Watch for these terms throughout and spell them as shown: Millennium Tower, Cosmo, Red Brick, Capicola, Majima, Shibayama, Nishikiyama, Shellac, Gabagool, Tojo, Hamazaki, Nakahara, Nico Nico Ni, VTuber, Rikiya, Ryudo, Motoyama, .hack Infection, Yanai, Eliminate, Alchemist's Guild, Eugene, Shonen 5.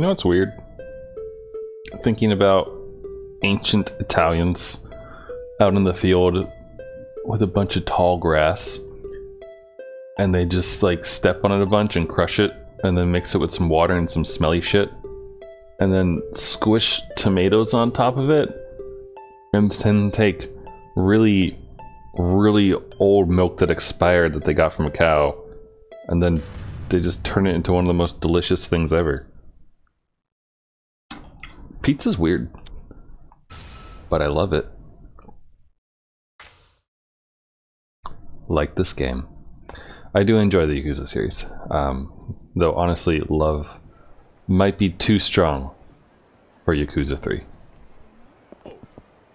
You know, it's weird. Thinking about ancient Italians out in the field with a bunch of tall grass, and they just like step on it a bunch and crush it and then mix it with some water and some smelly shit and then squish tomatoes on top of it and then take really, really old milk that expired that they got from a cow, and then they just turn it into one of the most delicious things ever. Pizza's weird, but I love it. Like this game. I do enjoy the Yakuza series, though honestly, love might be too strong for Yakuza 3.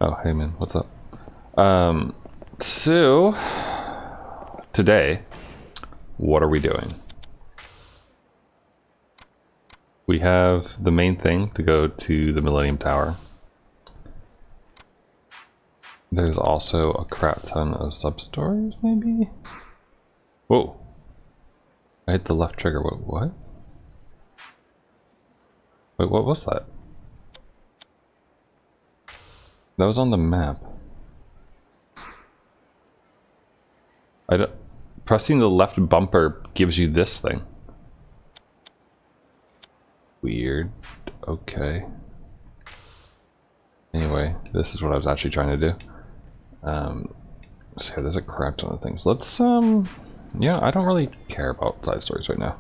Oh, hey man, what's up? So, today, what are we doing? We have the main thing to go to the Millennium Tower. There's also a crap ton of sub-stories, maybe? Whoa. I hit the left trigger. Wait, what? Wait, what was that? That was on the map. I don't... Pressing the left bumper gives you this thing. Weird. Okay. Anyway, this is what I was actually trying to do. So there's a crap ton of things. Let's, yeah, I don't really care about side stories right now.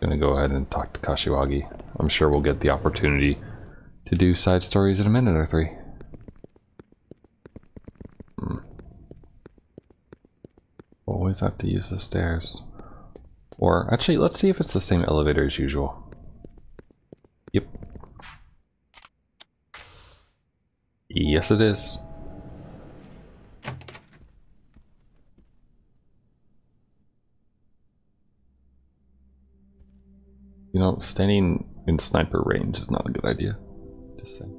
I'm gonna go ahead and talk to Kashiwagi. I'm sure we'll get the opportunity to do side stories in a minute or three. Always have to use the stairs. Or, actually, let's see if it's the same elevator as usual. Yep. Yes, it is. You know, standing in sniper range is not a good idea. Just saying.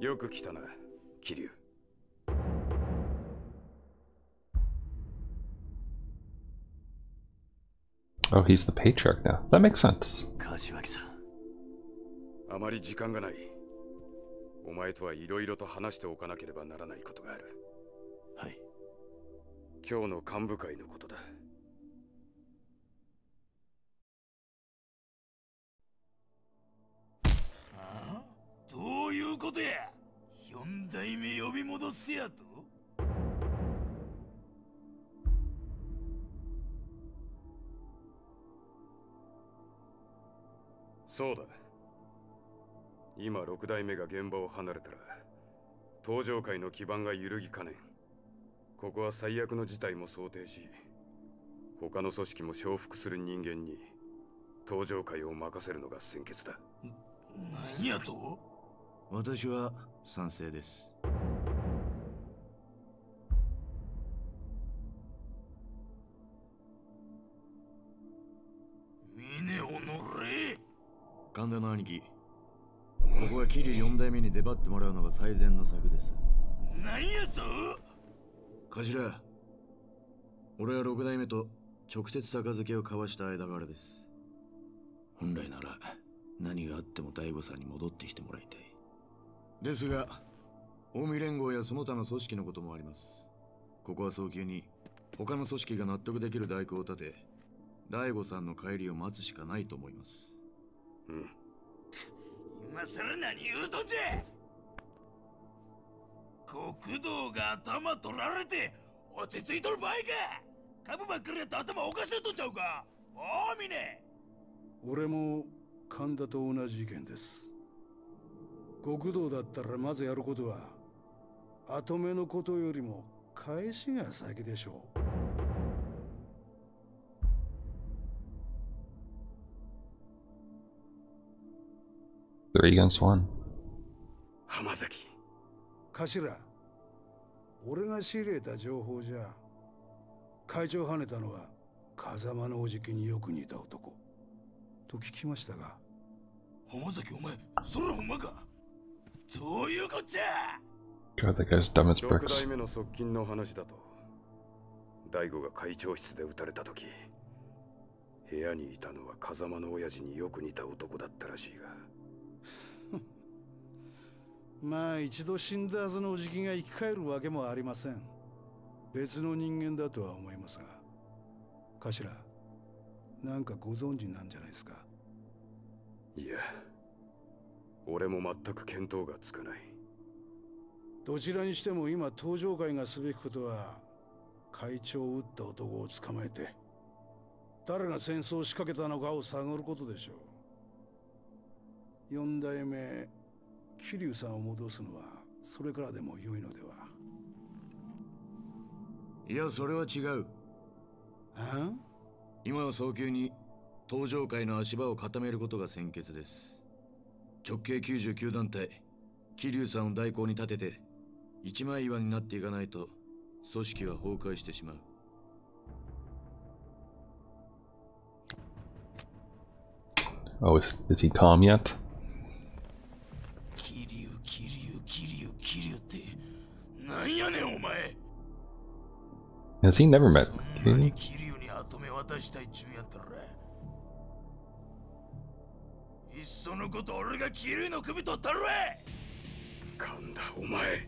You're good, Kiryu. Oh, he's the patriarch now. That makes sense. Kashiwagi-san. Kanda no aniki. This is Kiryu 4 代目に出張ってもらうのが最善の策です。何やと？頭、俺は6代目と直接杯を交わした間柄です。本来なら何があっても大悟さんに戻ってきてもらいたい。ですが、近江連合やその他の組織のこともあります。ここは早急に他の組織が納得できる代行を立て、大悟さんの帰りを待つしかないと思います。 今さら何言うとんじゃ。国道が頭取られて落ち着いとる場合か。株ばっかりやった頭おかしいとんちゃうか。おおみね。俺も神田と同じ意見です。国道だったらまずやることは後目のことよりも返しが先でしょう。 3 against 1. Hamazaki. Kashira. Ore ga shireta joujou ja. Kaijou haneta no wa Kazama no ojiki ni yoku nita otoko to kikimashita ga. Hamazaki, omae, sore honma ka? Dou iu kotcha? God, that guy's dumb as bricks. 6代目の側近の話だと、大吾が会長室で撃たれた時、部屋にいたのは風間の親父によく似た男だったらしいがまあ一度死んだはずのおじきが生き返るわけもありません。別の人間だとは思いますが、頭、なんかご存知なんじゃないですか。いや、俺も全く見当がつかない。どちらにしても今登場会がすべきことは、会長を撃った男を捕まえて誰が戦争を仕掛けたのかを探ることでしょう。4代目桐生さんを戻すのはそれからでも良いのでは。いや、それは違う。あ？今は早急に東上界の足場を固めることが先決です。直径99団体桐生さんを代行に立てて一枚岩になっていかないと組織は崩壊してしまう。Oh, is he calm yet? Kiryu, Kiryu, Kiryu, Kiryu, te. Nanyane, omae. Has he never met Kiryu? Kiryu ni atome watashita ichun yattara. Isso no koto ore ga Kiryu no kubi tottaru wa. Kanda, omae.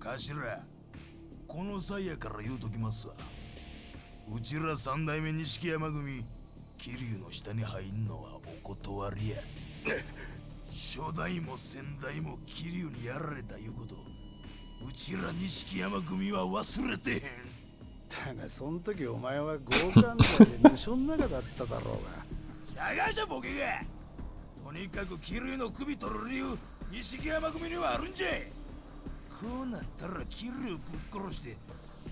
Kashira, kono saiya kara you tokimasu wa. Uchira san daime Nishikiyama gumi.Kiryuの下に入んのはお断りや。初代も先代も桐生にやられたいうこと、うちら錦山組は忘れてへん。だがその時お前は強姦罪で無所の中だっただろうが。しゃがしゃボケが。とにかく桐生の首取る理由、錦山組にはあるんじゃ。こうなったら桐生ぶっ殺して、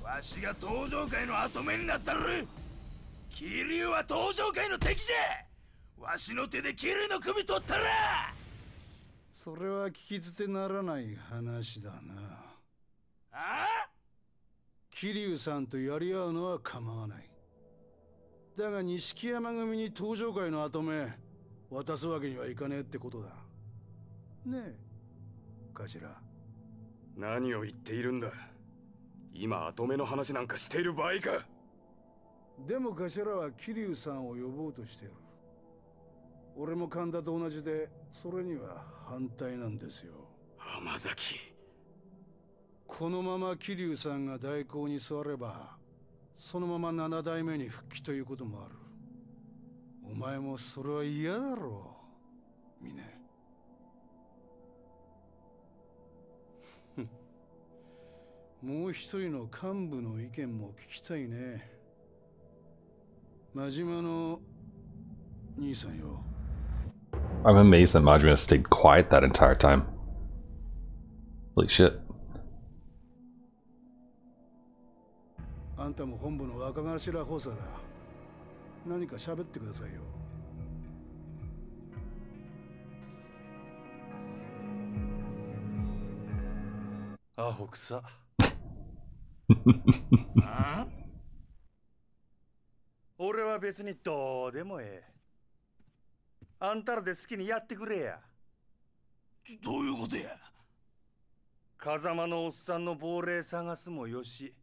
わしが登場界の後目になったる。桐生は登場界の敵じゃ。わしの手で桐生の首取ったら。それは聞き捨てならない話だな。ああ？桐生さんとやり合うのは構わない。だが錦山組に登場界の跡目渡すわけにはいかねえってことだ。ねえ、頭。何を言っているんだ。今跡目の話なんかしている場合か。でも頭は桐生さんを呼ぼうとしている。俺も神田と同じで、それには反対なんですよ。浜崎。このまま桐生さんが代行に座れば、そのまま7代目に復帰ということもある。お前もそれは嫌だろう、ミネ。もう一人の幹部の意見も聞きたいね。I'm amazed that Majima stayed quiet that entire time. Holy shit. Huh? 俺は別にどうでもええ。あんたらで好きにやってくれや。どういうことや。風間のおっさんの亡霊探すもよし、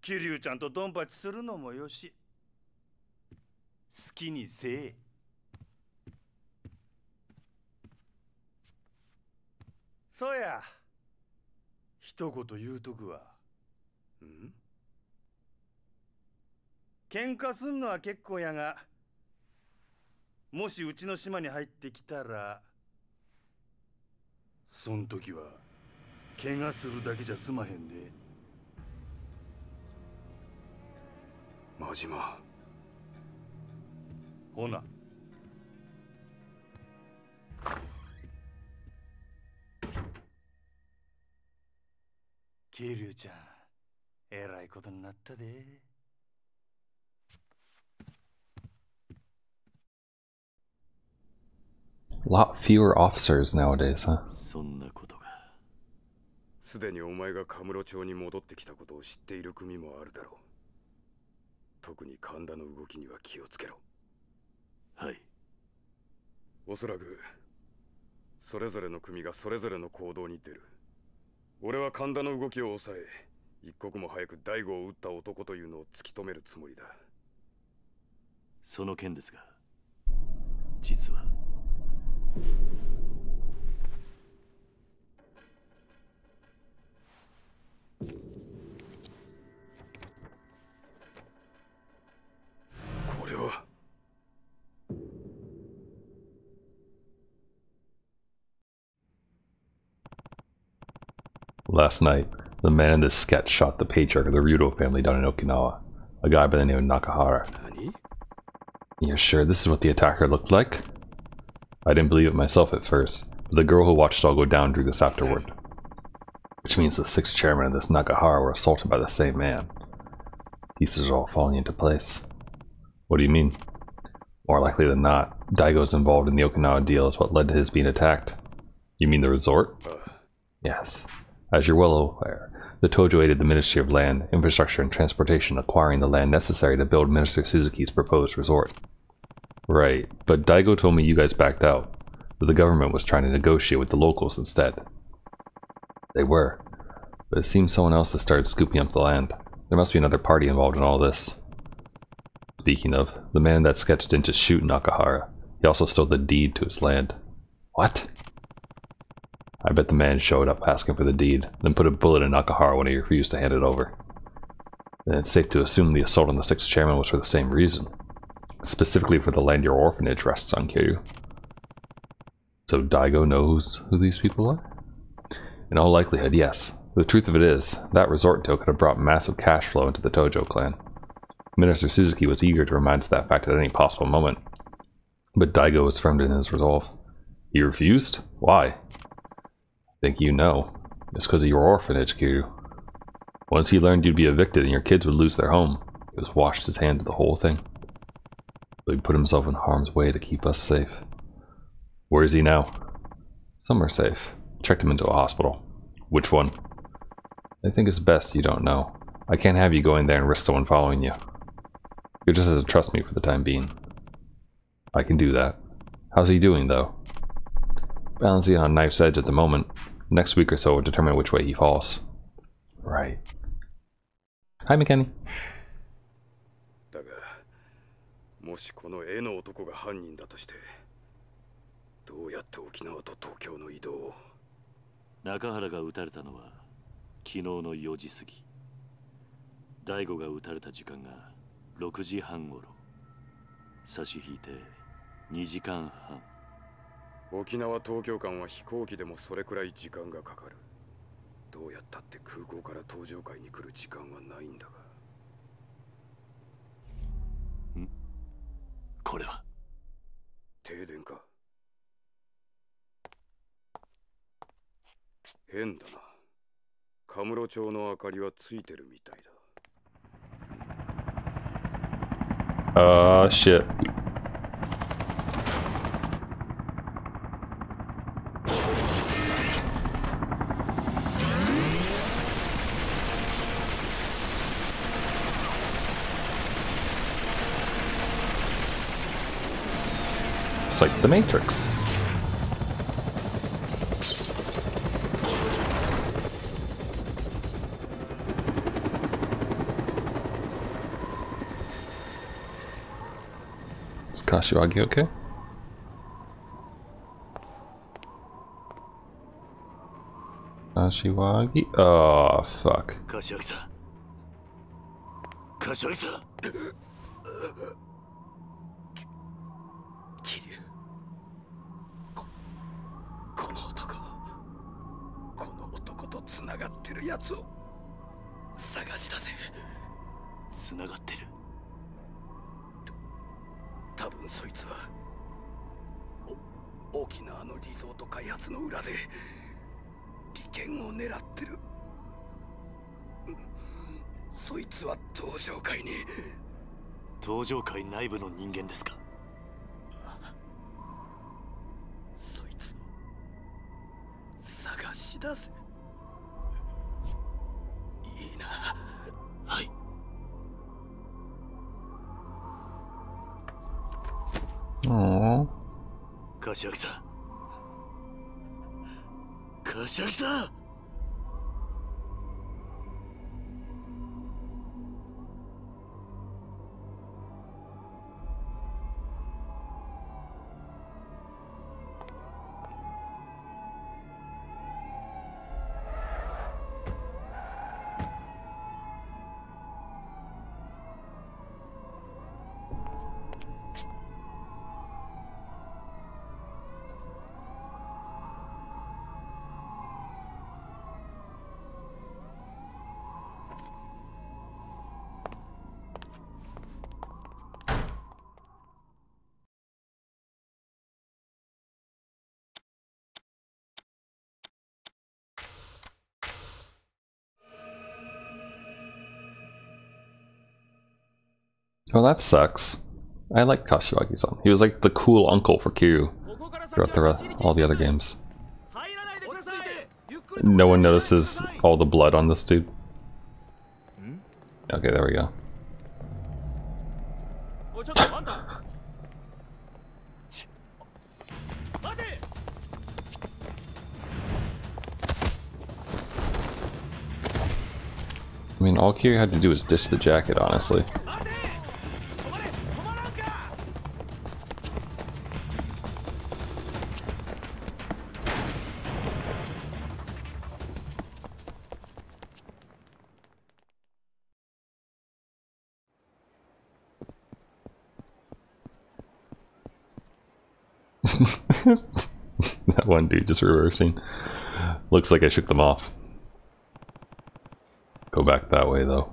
桐生ちゃんとドンパチするのもよし。好きにせえ。そうや。一言言うとくわ。ん？喧嘩すんのは結構やが、もしうちの島に入ってきたら、そん時は怪我するだけじゃ済まへんで。マジマ。ほな。桐生ちゃん、えらいことになったで。A lot fewer officers nowadays, huh? そんなことが。すでにお前がカムロ町に戻ってきたことを知っている組もあるだろう。特に神田の動きには気をつけろ。はい。おそらくそれぞれの組がそれぞれの行動に出る。俺は神田の動きを抑え、一刻も早く大吾を撃った男というのを突き止めるつもりだ。その件ですが、実は。これは。Last night, the man in this sketch shot the patriarch of the Ryudo family down in Okinawa, a guy by the name of Nakahara. You're sure this is what the attacker looked like? I didn't believe it myself at first, but the girl who watched it all go down drew this afterward. Which means the six chairmen and this Nakahara were assaulted by the same man. Pieces are all falling into place. What do you mean? More likely than not, Daigo's involved in the Okinawa deal is what led to his being attacked. You mean the resort? Yes. As you're well aware, the Tojo aided the Ministry of Land, Infrastructure, and Transportation acquiring the land necessary to build Minister Suzuki's proposed resort. Right, but Daigo told me you guys backed out, that the government was trying to negotiate with the locals instead. They were, but it seems someone else has started scooping up the land. There must be another party involved in all this. Speaking of, the man in that sketch didn't just shoot Nakahara, he also stole the deed to his land. What? I bet the man showed up asking for the deed, then put a bullet in Nakahara when he refused to hand it over. Then it's safe to assume the assault on the sixth chairman was for the same reason. Specifically for the land your orphanage rests on, Kiryu. So Daigo knows who these people are? In all likelihood, yes. The truth of it is, that resort deal could have brought massive cash flow into the Tojo clan. Minister Suzuki was eager to remind us of that fact at any possible moment. But Daigo was firm in his resolve. He refused? Why? I think you know. It's because of your orphanage, Kiryu. Once he learned you'd be evicted and your kids would lose their home, he was washed his hands of the whole thing. But he put himself in harm's way to keep us safe. Where is he now? Some are safe. Checked him into a hospital. Which one? I think it's best you don't know. I can't have you going there and risk someone following you. You're just to trust me for the time being. I can do that. How's he doing, though? Balancing on knife's edge at the moment. Next week or so will determine which way he falls. Right. Hi, McKenny. もしこの絵の男が犯人だとしてどうやって沖縄と東京の移動を中原が撃たれたのは昨日の4時過ぎ大吾が撃たれた時間が6時半ごろ差し引いて2時間半沖縄東京間は飛行機でもそれくらい時間がかかるどうやったって空港から東上海に来る時間はないんだが これは停電か変だなカムロ町の明かりはついてるみたいだ Ah shit like the Matrix. Is Kashiwagi okay? Kashiwagi? Oh, fuck. Kashiwagi-san. Kashiwagi-san. Aww. Kashiwagi-san. Kashiwagi-san. Well, that sucks. I like Kashiwagi-san. He was like the cool uncle for Kiryu throughout all the other games. No one notices all the blood on this dude. Okay, there we go. I mean, all Kiryu had to do was ditch the jacket, honestly. That one dude just reversing. Looks like I shook them off. Go back that way though.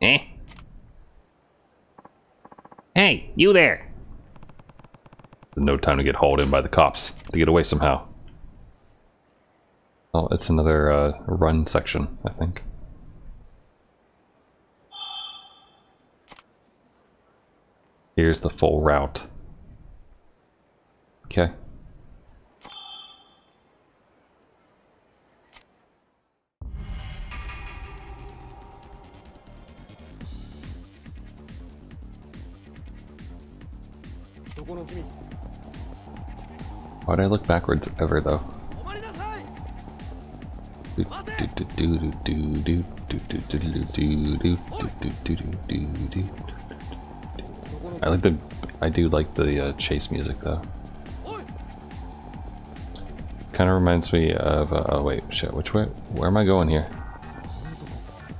Eh? Hey, you there! No time to get hauled in by the cops. To get away somehow. Oh, it's another run section, I think. Here's the full route. Okay. Why'd I look backwards ever though? I like the I do like the chase music though. Kind of reminds me of oh wait, shit, which way, where am I going here?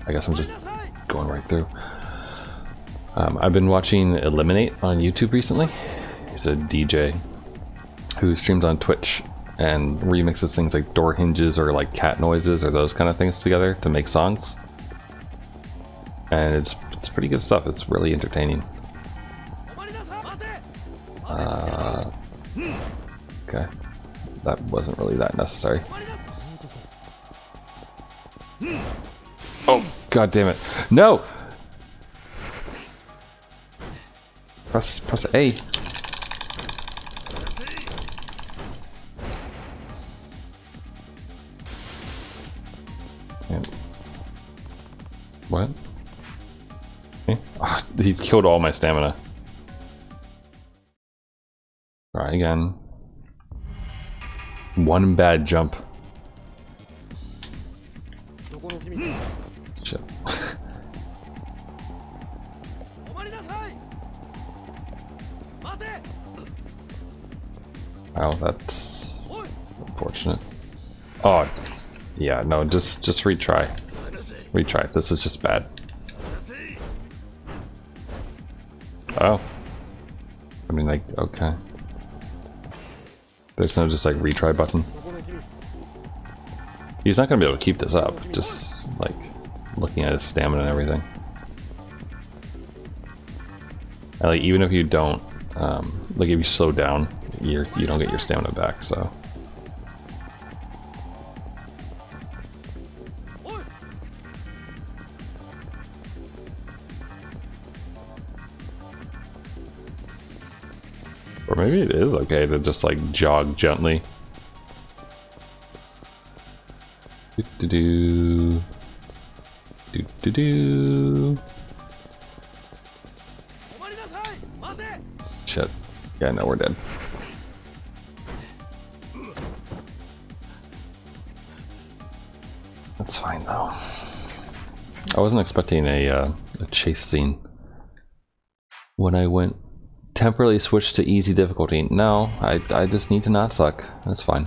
I guess I'm just going right through. I've been watching Eliminate on YouTube recently. He's a DJ who streams on Twitch and remixes things like door hinges or like cat noises or those kind of things together to make songs. And it's pretty good stuff. It's really entertaining. Okay. That wasn't really that necessary. Oh, god damn it. No! Press A. And what? Okay. Oh, he killed all my stamina. Try again. One bad jump. Shit. Wow, that's unfortunate. Oh, yeah, no, just retry. Retry, this is just bad. Oh. I mean, like, okay. There's no just like retry button. He's not gonna be able to keep this up, just like looking at his stamina and everything. And like, even if you don't, like if you slow down, you don't get your stamina back, so. Or maybe it is okay to just like jog gently. Shit. Yeah, no, we're dead. That's fine though. I wasn't expecting a chase scene when I went temporarily switched to easy difficulty. No, I just need to not suck. That's fine.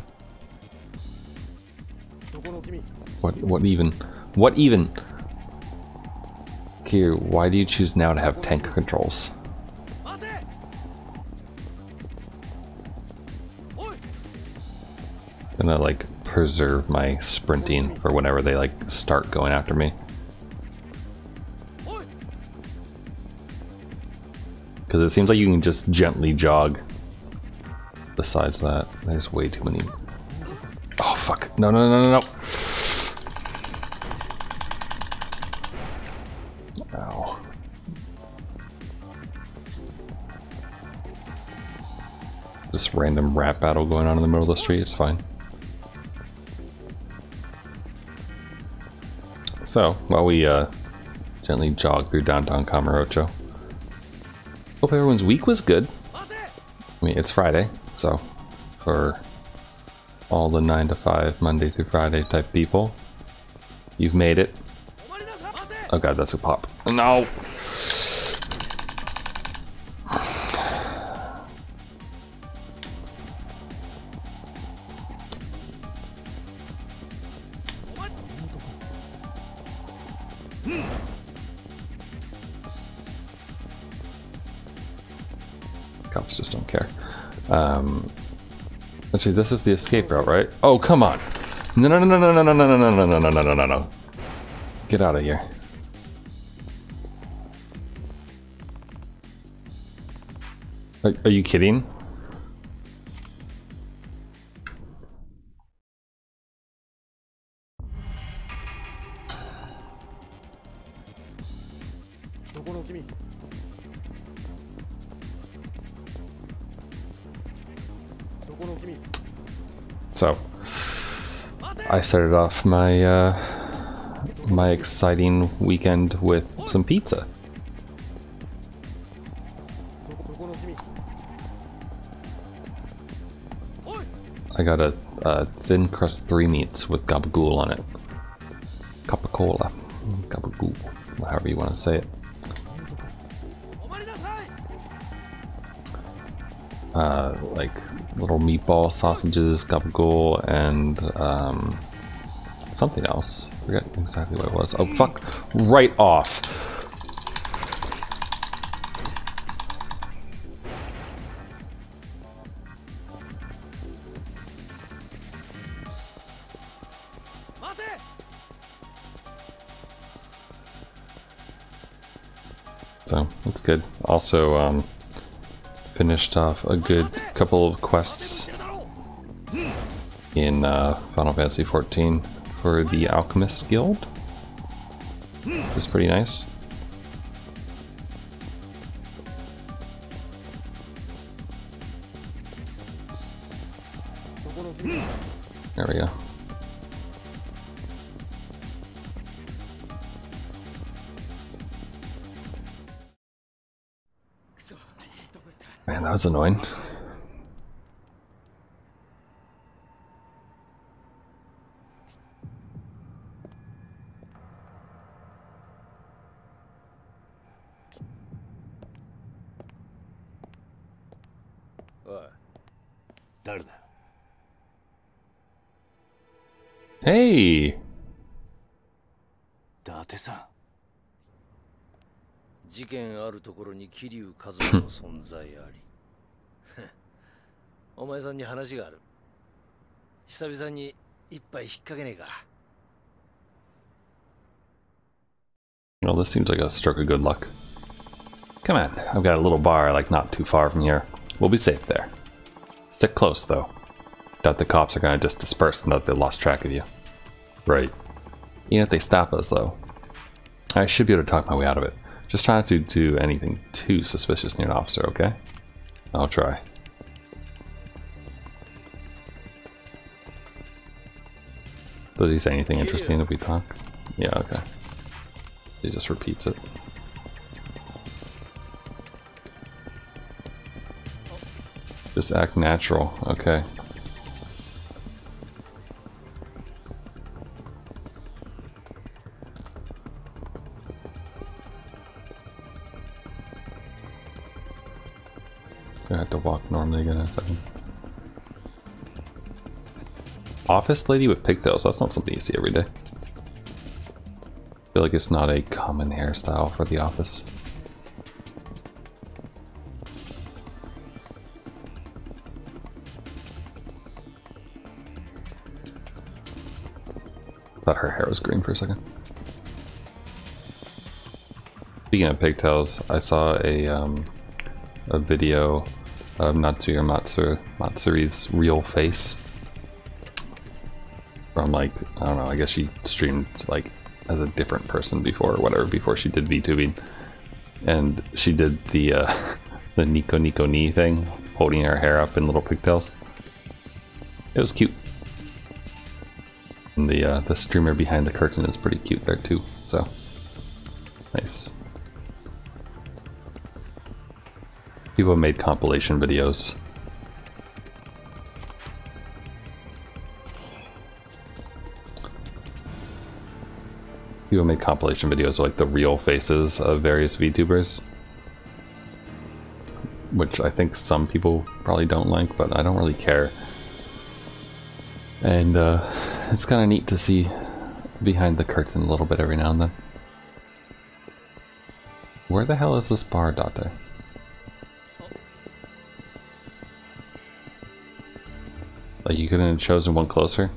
What even? Kiryu, why do you choose now to have tank controls? I'm gonna like preserve my sprinting for whenever they like start going after me. Because it seems like you can just gently jog. Besides that, there's way too many. Oh fuck! No! No! No! No! No! Ow! This random rap battle going on in the middle of the street, it's fine. So, while we gently jog through downtown Kamurocho, hope everyone's week was good. I mean, it's Friday, so for all the 9 to 5, Monday through Friday type people, you've made it. Oh god, that's a pop. No! Cops just don't care. Actually, this is the escape route, right? Oh, come on! No, no, no, no, no, no, no, no, no, no, no, no, no, no. Get out of here. Are you kidding? So, I started off my my exciting weekend with some pizza. I got a thin crust 3 meats with gabagool on it. Capicola. Gabagool. However you want to say it. Like little meatball sausages, gabagool, and something else. I forget exactly what it was. Oh, fuck. Right off. So that's good. Also finished off a good couple of quests in Final Fantasy 14 for the Alchemist's Guild, which was pretty nice. There we go. Man, that was annoying. Hey. Well, this seems like a stroke of good luck. Come on, I've got a little bar like not too far from here. We'll be safe there. Stick close though. Doubt the cops are gonna just disperse and that they lost track of you. Right. Even if they stop us though, I should be able to talk my way out of it. Just try not to do anything too suspicious near an officer, okay? I'll try. Does he say anything interesting if we talk? Yeah, okay. He just repeats it. Just act natural, okay. I have to walk normally again in a second. Office lady with pigtails, that's not something you see every day. I feel like it's not a common hairstyle for the office. Thought her hair was green for a second. Speaking of pigtails, I saw a video of Matsuri's real face from, like, I don't know, I guess she streamed like as a different person before or whatever before she did VTubing, and she did the Nico Nico Ni thing holding her hair up in little pigtails. It was cute. And the streamer behind the curtain is pretty cute there too, so nice. People have made compilation videos. People made compilation videos of, like, the real faces of various VTubers, which I think some people probably don't like, but I don't really care. And it's kind of neat to see behind the curtain a little bit every now and then. Where the hell is this bar, Date? Like, you couldn't have chosen one closer?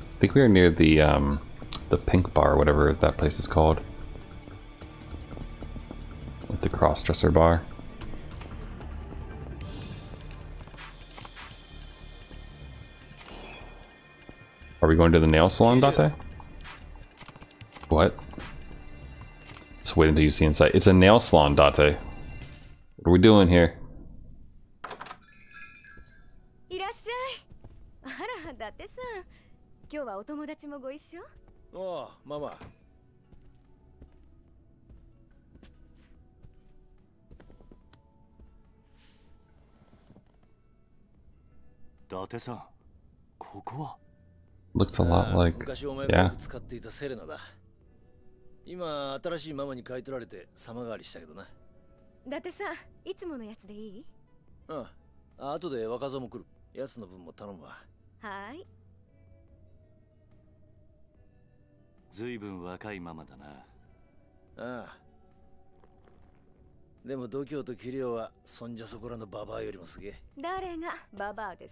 I think we are near the pink bar, whatever that place is called. With the cross-dresser bar. Are we going to the nail salon, Date? What? Just wait until you see inside. It's a nail salon, Date. What are we doing here? Oh, Mama. Looks a lot like, yeah. I'm the new guy. Kiryu, okay, well, one of them was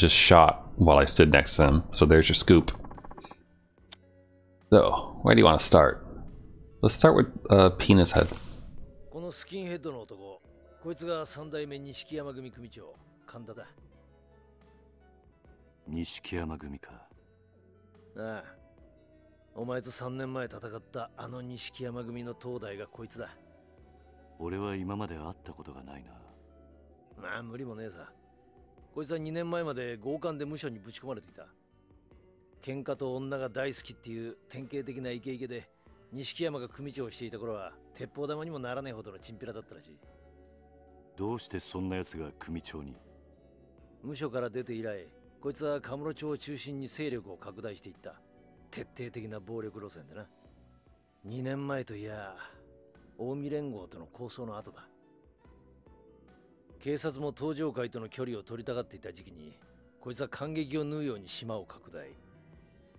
just shot while I stood next to him, so there's your scoop. So, where do you want to start? Let's start with Penis Head. Nishikiyamaが組長をしていた頃は鉄砲玉にもならないほどのチンピラだったらしい。どうしてそんな奴が組長に？無所から出て以来、こいつはカムロ町を中心に勢力を拡大していった。徹底的な暴力路線でな。2年前といや、近江連合との抗争の後だ。警察も東上界との距離を取りたがっていた時期に、こいつは感激を縫うように島を拡大。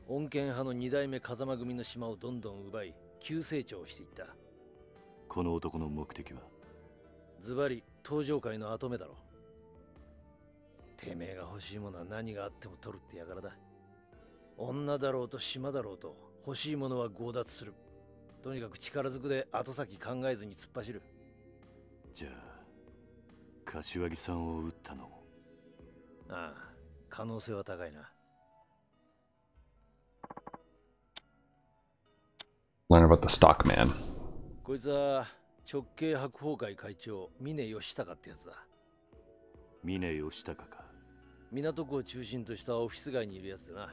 穏健派の2代目風間組の島をどんどん奪い、急成長していった。この男の目的は？ズバリ東上界の跡目だろ。てめえが欲しいものは何があっても取るってやからだ。女だろうと島だろうと、欲しいものは強奪する。とにかく力ずくで後先考えずに突っ走る。じゃあ柏木さんを撃ったのも？ああ、可能性は高いな。 Learn about the stockman。 こいつは直系白鵬会会長峰義高ってやつだ。峰義高か。港区を中心としたオフィス街にいるやつでな。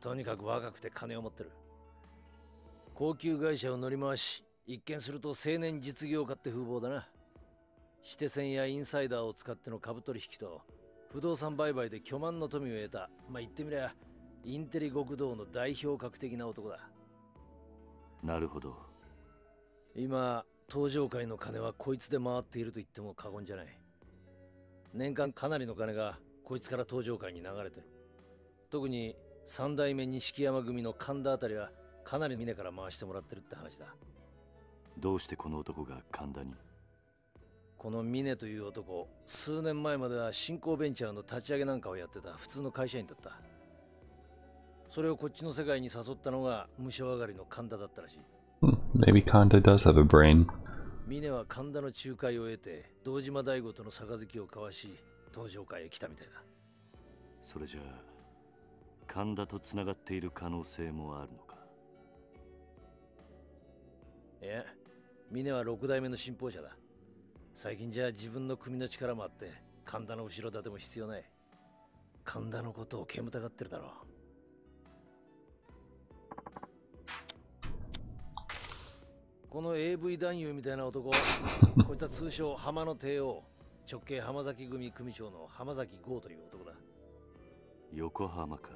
とにかく若くて金を持ってる。高級会社を乗り回し、一見すると青年実業家って風貌だな。私手線やインサイダーを使っての株取引と不動産売買で巨万の富を得た、まあ言ってみりゃインテリ極道の代表格的な男だ。なるほど。今東上界の金はこいつで回っていると言っても過言じゃない。年間かなりの金がこいつから東上界に流れてる。特に三代目錦山組の神田あたりはかなり峰から回してもらってるって話だ。どうしてこの男が神田に？この峰という男、数年前までは新興ベンチャーの立ち上げなんかをやってた普通の会社員だった。それをこっちの世界に誘ったのが無償上がりの神田だったらしい。Maybe Kanda does have a brain。峰は神田の仲介を得て堂島大吾との杯を交わし東上界へ来たみたいだ。それじゃあ神田とつながっている可能性もあるのか？いや、峰は6代目の信奉者だ。最近じゃ自分の組の力もあって神田の後ろ盾も必要ない。神田のことを煙たがってるだろう。この AV 男優みたいな男、こいつは通称浜の帝王、直系浜崎組組長の浜崎剛という男だ。横浜か。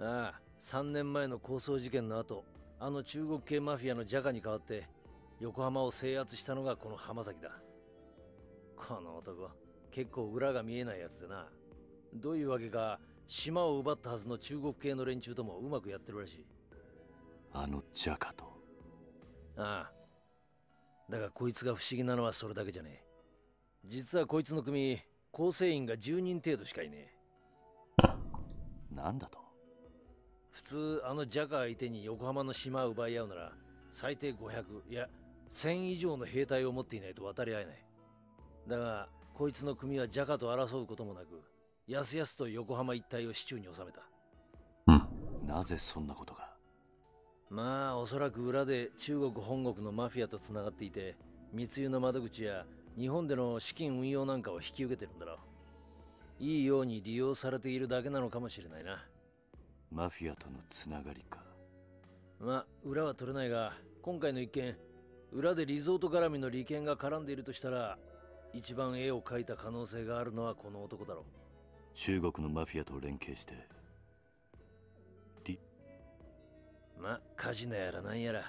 ああ、3年前の抗争事件の後、あの中国系マフィアのジャカに代わって横浜を制圧したのがこの浜崎だ。この男、結構裏が見えないやつでな。どういうわけか、島を奪ったはずの中国系の連中ともうまくやってるらしい。あのジャカと。ああ。だがこいつが不思議なのはそれだけじゃねえ。実はこいつの組、構成員が10人程度しかいねえ。なんだと？普通あのジャカ相手に横浜の島を奪い合うなら最低500いや1000以上の兵隊を持っていないと渡り合えない。だがこいつの組はジャカと争うこともなくやすやすと横浜一帯を市中に収めた。なぜそんなことが？まあおそらく裏で中国本国のマフィアとつながっていて、密輸の窓口や日本での資金運用なんかを引き受けてるんだろう。いいように利用されているだけなのかもしれないな。マフィアとのつながりか。まあ裏は取れないが、今回の一件裏でリゾート絡みの利権が絡んでいるとしたら、一番絵を描いた可能性があるのはこの男だろう。中国のマフィアと連携してまあカジノやらなんやら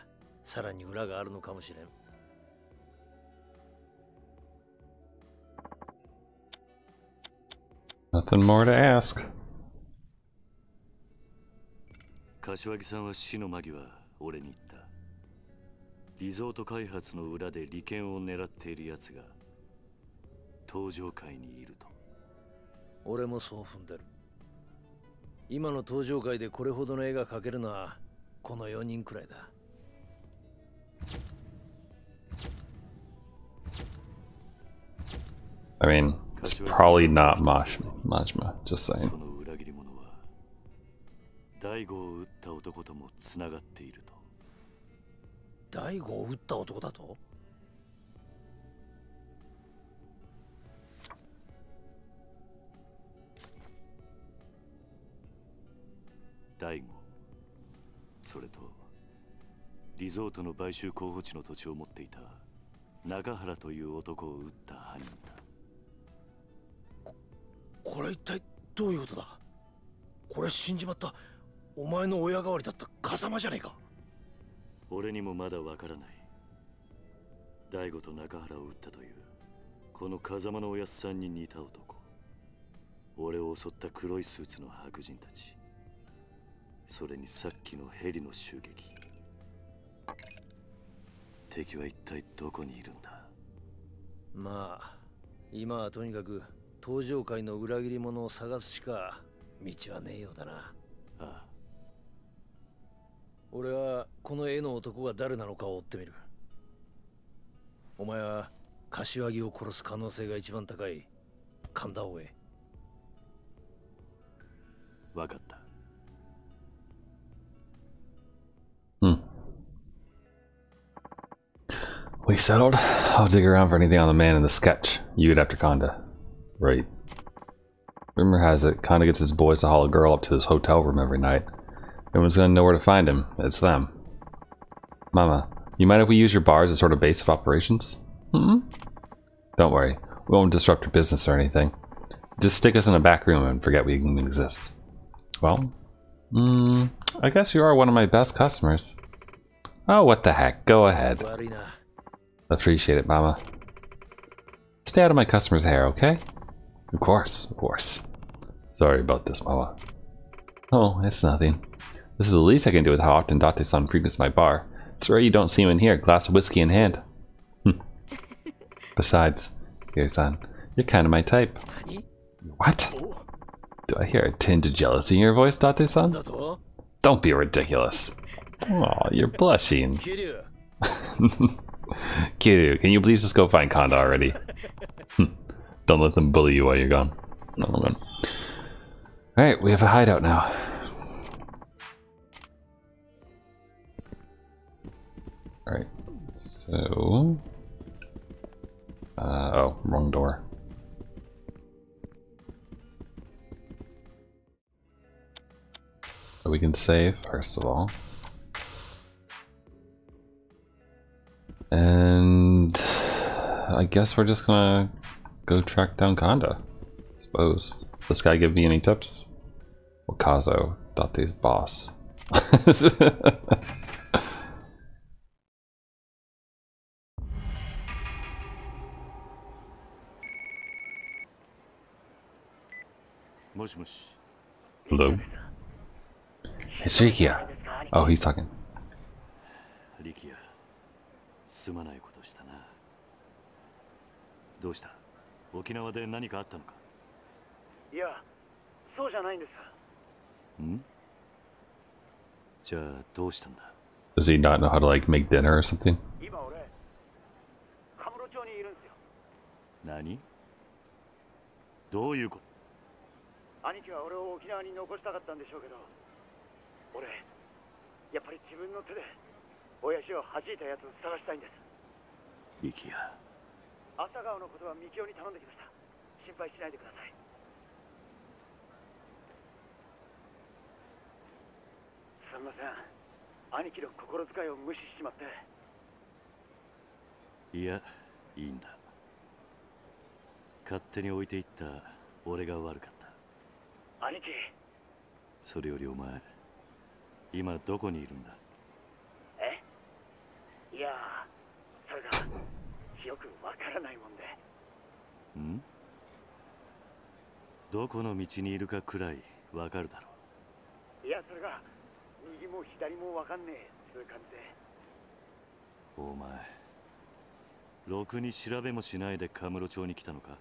さらに裏があるのかもしれん。Nothing more to ask。柏木さんは死の間際俺に言った。リゾート開発の裏で利権を狙っているやつが東上界にいると。俺もそう踏んでる。今の東上界でこれほどの絵が描けるのはこの4人くらいだ。I mean, it's probably not Majima, just saying.大吾を撃った男ともつながっていると。大吾を撃った男だと？大吾、それとリゾートの買収候補地の土地を持っていた中原という男を撃った犯人だ。これ一体どういうことだ。これ死んじまったお前の親代わりだった風間じゃねえか。俺にもまだわからない。大吾と中原を撃ったというこの風間のおやっさんに似た男。俺を襲った黒いスーツの白人たち。それにさっきのヘリの襲撃。敵は一体どこにいるんだ。まあ今はとにかく東上界の裏切り者を探すしか道はねえようだな。ああ、俺はこの絵の男が誰なのかを追ってみる。お前は柏木を殺す可能性が一番高い神田を追え。わかった。We settled? I'll dig around for anything on the man in the sketch. You get after Kanda. Right. Rumor has it, Kanda gets his boys to haul a girl up to his hotel room every night. No one's gonna know where to find him. It's them. Mama, you mind if we use your bar as a sort of base of operations? Don't worry. We won't disrupt your business or anything. Just stick us in a back room and forget we even exist. Well, I guess you are one of my best customers. Oh, what the heck. Go ahead. Appreciate it, Mama. Stay out of my customer's hair, okay? Of course, of course. Sorry about this, Mama. Oh, it's nothing. This is the least I can do with how often Date-san frequents my bar. It's rare you don't see him in here, glass of whiskey in hand. Besides, Kiryu-san, you're kind of my type. What? Do I hear a tinge of jealousy in your voice, Date-san? Don't be ridiculous. Aw, you're blushing. Kiryu, can you please just go find Kanda already? Don't let them bully you while you're gone. No, I'm gone. Alright, we have a hideout now. Alright, so... oh, wrong door. So we can save, first of all. And I guess we're just gonna go track down Kanda, I suppose. This guy give me any tips? Wakazo, Date's boss. Hello. It's Rikiya. Oh, he's talking. Rikiya. すまないことしたな。どうした？沖縄で何かあったのか？いや、そうじゃないんです。ん？じゃあどうしたんだ？ Does he not know how to like make dinner or something? 今俺、カムロ町にいるんですよ。何？どういうこと？兄貴は俺を沖縄に残したかったんでしょうけど、俺やっぱり自分の手で。 親父を弾いたやつを探したいんです。リキヤ。朝顔のことはミキオに頼んできました。心配しないでください。すみません。兄貴の心遣いを無視しちまって。いや、いいんだ。勝手に置いていった俺が悪かった。兄貴。それよりお前、今どこにいるんだ？ いや、それがよくわからないもんで。ん？どこの道にいるかくらいわかるだろう。いや、それが右も左もわかんねえつう感じで。お前、ろくに調べもしないでカムロ町に来たのか。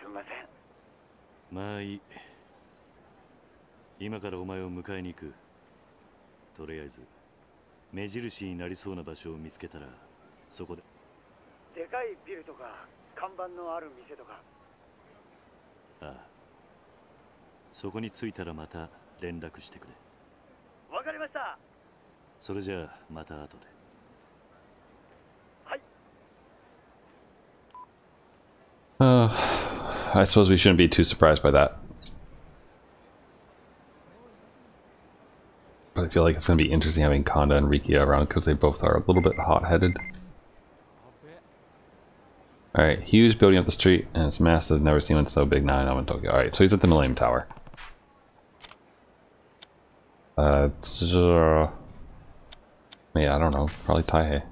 すみません。まあいい。今からお前を迎えに行く。とりあえず。 目印になりそうな場所を見つけたらそこで。でかいビルとか看板のある店とか。ああ。そこに着いたらまた連絡してくれ。わかりました。それじゃあまた後で。はい。I suppose we shouldn't be too surprised by that. I feel like it's going to be interesting having Kanda and Rikiya around because they both are a little bit hot-headed. Alright, huge building up the street, and it's massive. Never seen one so big now in Tokyo. Alright, so he's at the Millennium Tower. Yeah, I don't know. Probably Taihei.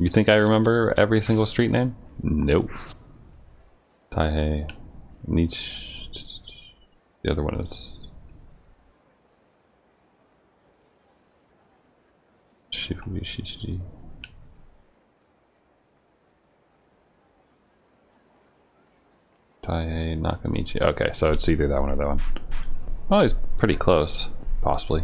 You think I remember every single street name? Nope. Taihei. Nichi. The other one is... Shifumi. Taihei Nakamichi. Okay, so it's either that one or that one. Oh, he's pretty close, possibly.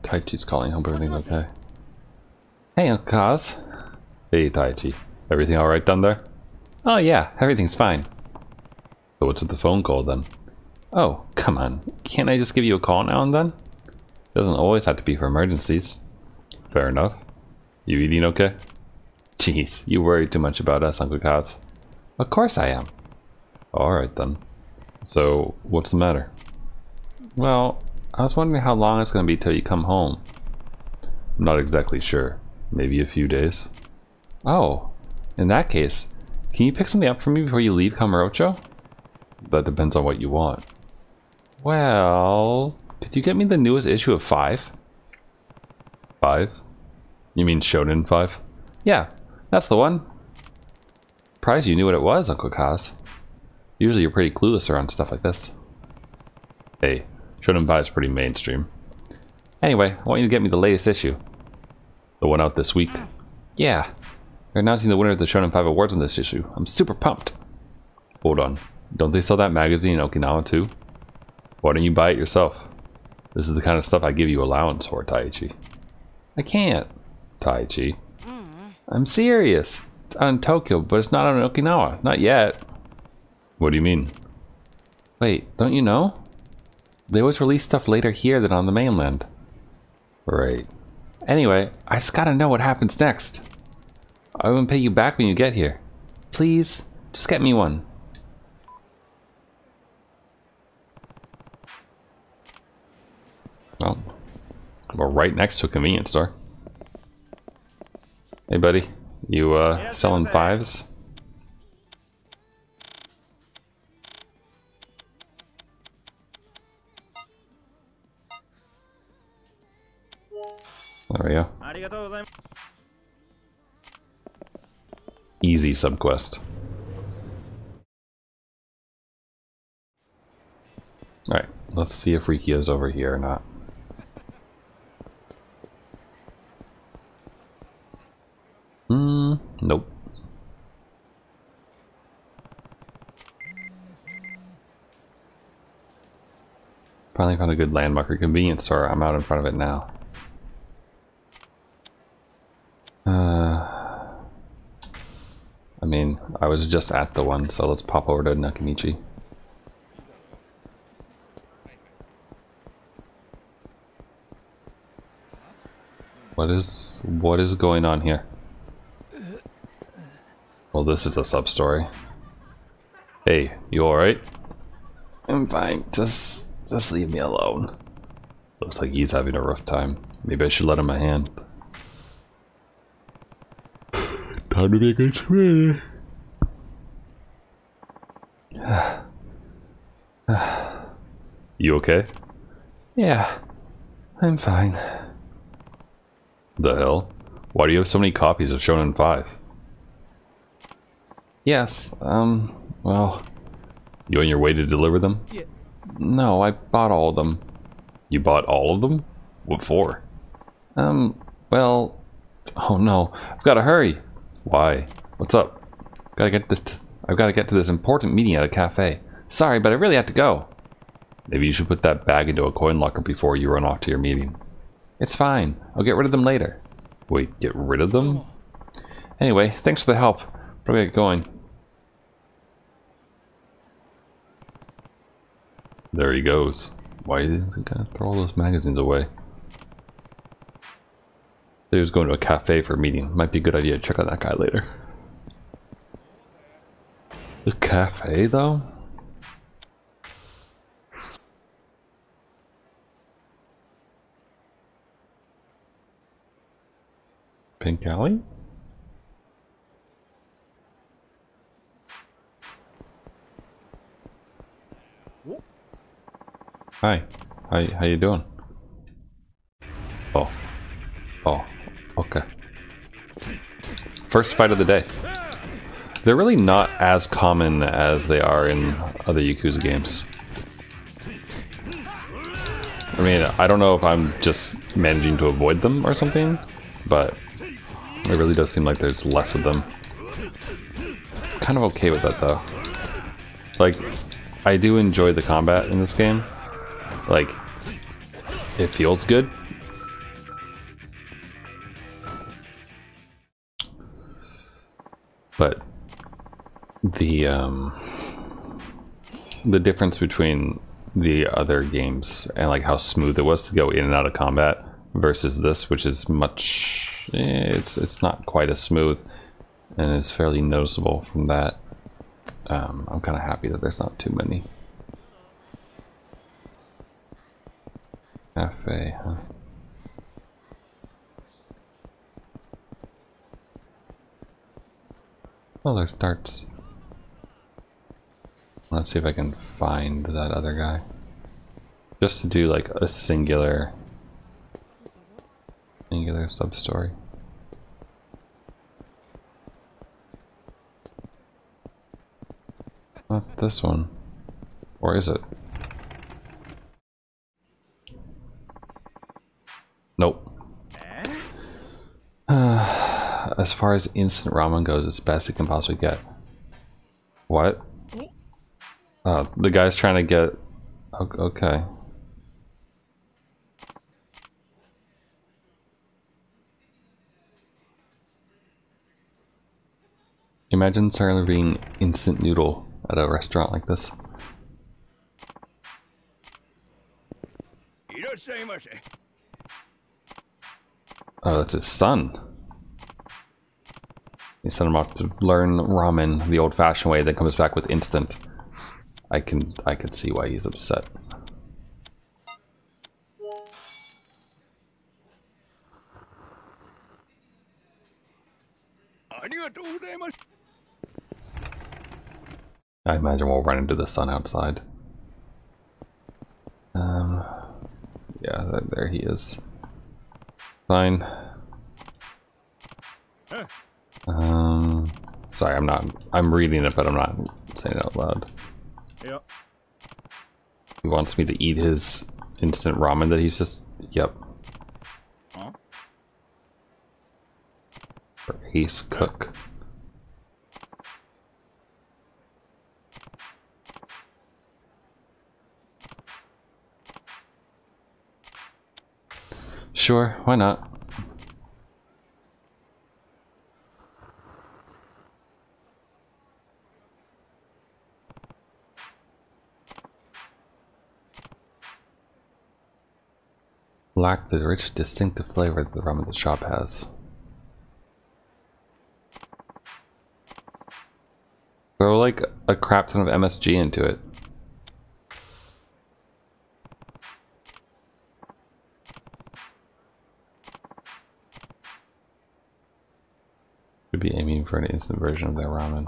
Taichi's calling. Hope everything's okay. Hey, Uncle Kaz. Hey, Taichi. Everything all right down there? Oh yeah, everything's fine. So what's with the phone call then? Oh, come on. Can't I just give you a call now and then? It doesn't always have to be for emergencies. Fair enough. You eating okay? Jeez, you worry too much about us, Uncle Kaz. Of course I am. Alright then. So, what's the matter? Well, I was wondering how long it's going to be till you come home. I'm not exactly sure. Maybe a few days. Oh, in that case, can you pick something up for me before you leave Kamurocho? That depends on what you want. Well, could you get me the newest issue of 5? 5? You mean Shonen 5? Yeah, that's the one. Surprised you knew what it was, Uncle Kaz. Usually you're pretty clueless around stuff like this. Hey, Shonen 5 is pretty mainstream. Anyway, I want you to get me the latest issue. The one out this week. Yeah, they're announcing the winner of the Shonen 5 awards on this issue. I'm super pumped. Hold on, don't they sell that magazine in Okinawa too? Why don't you buy it yourself? This is the kind of stuff I give you allowance for, Taichi. I can't, Taichi. I'm serious. It's out in Tokyo, but it's not out in Okinawa. Not yet. What do you mean? Wait, don't you know? They always release stuff later here than on the mainland. Right. Anyway, I just gotta know what happens next. I won't pay you back when you get here. Please, just get me one. Well, we're right next to a convenience store. Hey, buddy. You, selling 5s? There we go. Easy subquest. Alright, let's see if Rikiya's over here or not. Nope. Finally found a good landmark or convenience store. I'm out in front of it now. I mean, I was just at the one, so let's pop over to Nakamichi. What is going on here? Well, this is a sub-story. Hey, you alright? I'm fine. Just leave me alone. Looks like he's having a rough time. Maybe I should let him a hand. Time to be a good square. You okay? Yeah, I'm fine. The hell? Why do you have so many copies of Shonen 5? Yes, well... You on your way to deliver them? Yeah. No, I bought all of them. You bought all of them? What for? Well... Oh no, I've gotta hurry! Why? What's up? I've gotta get to this important meeting at a cafe. Sorry, but I really have to go. Maybe you should put that bag into a coin locker before you run off to your meeting. It's fine. I'll get rid of them later. Wait, get rid of them? Anyway, thanks for the help. But I'm gonna get going. There he goes. Why is he gonna throw all those magazines away? He was going to a cafe for a meeting. Might be a good idea to check on that guy later. A cafe though? Pink Alley? Hi. Hi, how you doing? Oh. Oh, okay. First fight of the day. They're really not as common as they are in other Yakuza games. I mean, I don't know if I'm just managing to avoid them or something, but it really does seem like there's less of them. I'm kind of okay with that though. Like, I do enjoy the combat in this game. Like, it feels good. But the difference between the other games and like how smooth it was to go in and out of combat versus this, which is much, it's not quite as smooth, and it's fairly noticeable from that. I'm kind of happy that there's not too many. Cafe, huh? Oh, there's darts. Let's see if I can find that other guy. Just to do like a singular sub-story. Not this one. Or is it? Nope. As far as instant ramen goes, it's best it can possibly get. What? The guy's trying to get... Okay. Imagine serving instant noodle at a restaurant like this. Oh, that's his son. You send him off to learn ramen the old-fashioned way, then comes back with instant. I can see why he's upset. I imagine we'll run into the sun outside. Yeah, there he is. Fine. Huh. Sorry, I'm reading it, but I'm not saying it out loud. Yep. He wants me to eat his instant ramen that he's just, yep. Huh? For ace cook. Sure, why not? Lack the rich, distinctive flavor that the ramen the shop has. Throw like a crap ton of MSG into it. Should be aiming for an instant version of their ramen.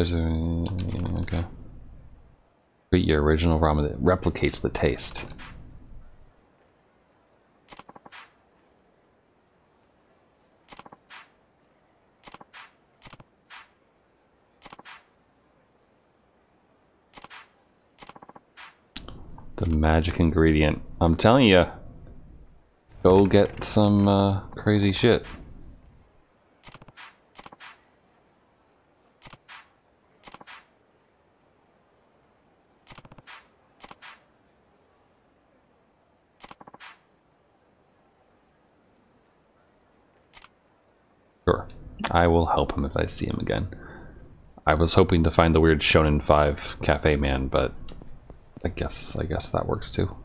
Okay. Create your original ramen that replicates the taste. The magic ingredient. I'm telling you, go get some crazy shit. I will help him if I see him again. I was hoping to find the weird Shonen 5 cafe man, but I guess that works too.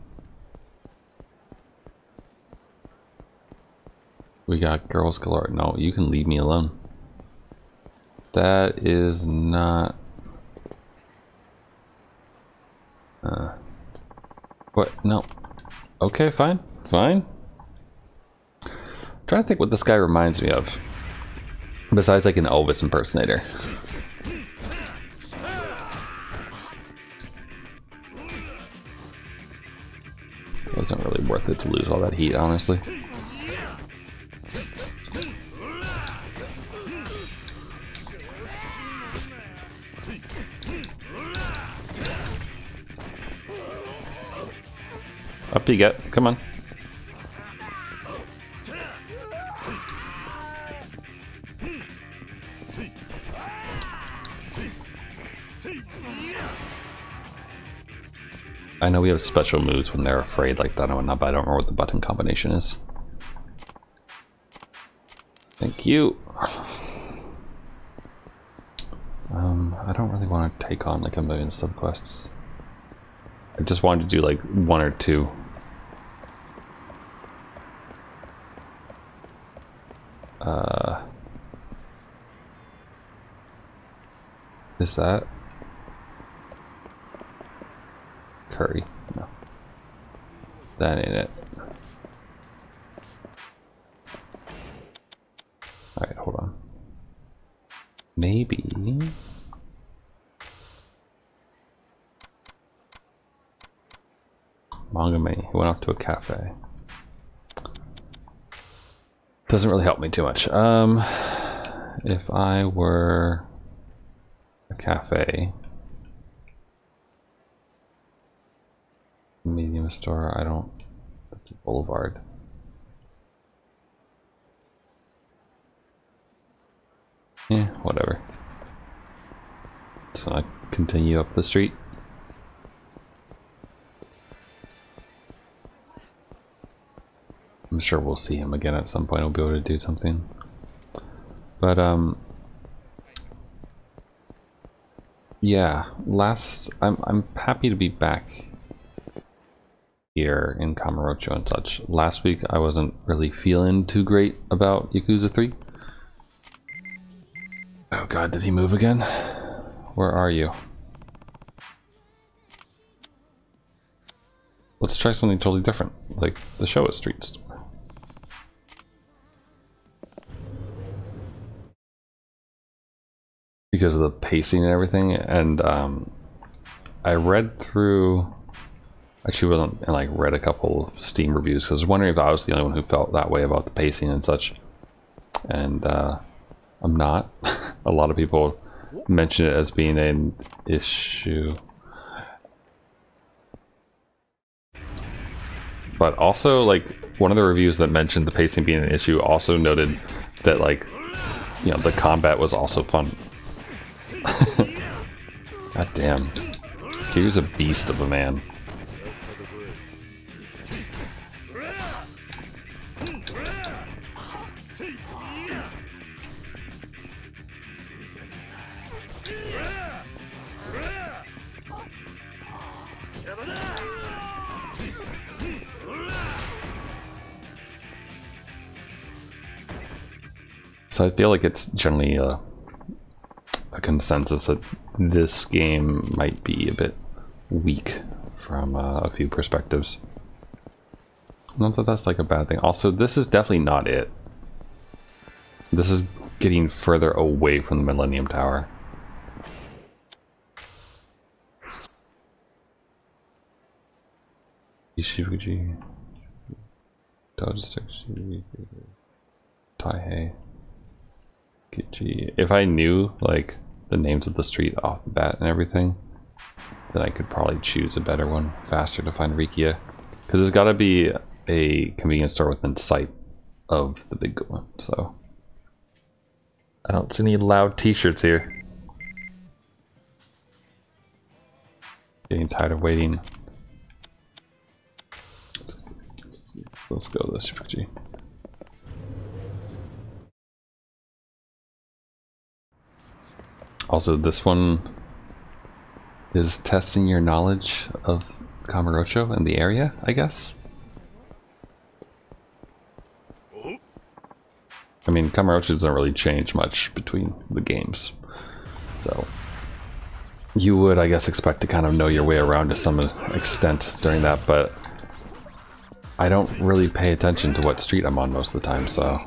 We got girls galore. No, you can leave me alone. That is not... What? No. Okay, fine. Fine. I'm trying to think what this guy reminds me of. Besides like an Elvis impersonator. It wasn't really worth it to lose all that heat, honestly. Up you get, come on. I know we have special moves when they're afraid like that and whatnot, but I don't know what the button combination is. Thank you. I don't really want to take on like a million subquests. I just wanted to do like one or two. Is that curry? No, that ain't it. All right, hold on. Maybe. Mangame, he went off to a cafe. Doesn't really help me too much. If I were a cafe, medium store, I don't, that's a boulevard. Yeah, whatever. So I continue up the street. I'm sure we'll see him again at some point. We'll be able to do something. But, yeah, I'm happy to be back here in Kamurocho and such. Last week, I wasn't really feeling too great about Yakuza 3. Oh god, did he move again? Where are you? Let's try something totally different, like the show is streets. Because of the pacing and everything, and I read through, actually wasn't, and like read a couple Steam reviews, because I was wondering if I was the only one who felt that way about the pacing and such, and I'm not. A lot of people mention it as being an issue, but also like one of the reviews that mentioned the pacing being an issue also noted that, like, you know, the combat was also fun. God damn. Kiryu's a beast of a man. So I feel like it's generally a consensus that this game might be a bit weak from a few perspectives. Not that that's like a bad thing. Also, this is definitely not it. This is getting further away from the Millennium Tower. Ishifuji. Dojima. Taihei. If I knew like the names of the street off the bat and everything, then I could probably choose a better one faster to find Rikiya, because there's got to be a convenience store within sight of the big one. So I don't see any loud t-shirts here. Getting tired of waiting. Let's go to the Shibayama. Also, this one is testing your knowledge of Kamurocho and the area, I guess. I mean, Kamurocho doesn't really change much between the games, so you would, I guess, expect to kind of know your way around to some extent during that, but I don't really pay attention to what street I'm on most of the time, so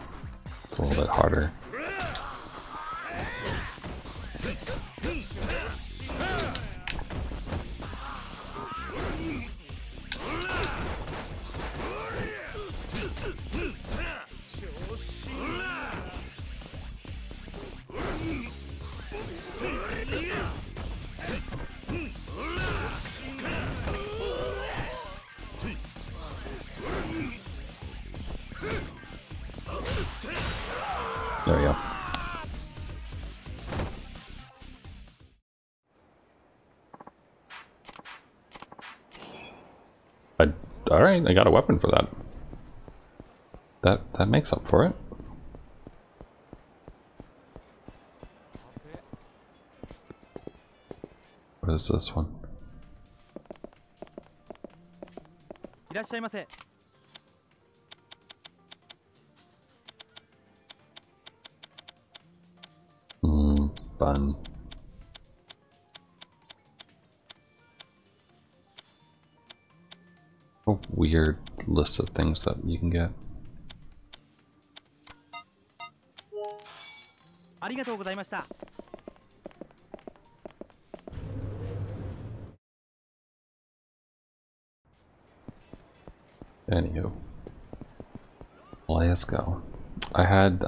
it's a little bit harder. There we go. Alright, I got a weapon for that. That makes up for it. What is this one? Bun. A weird list of things that you can get. Anywho, let's go. I had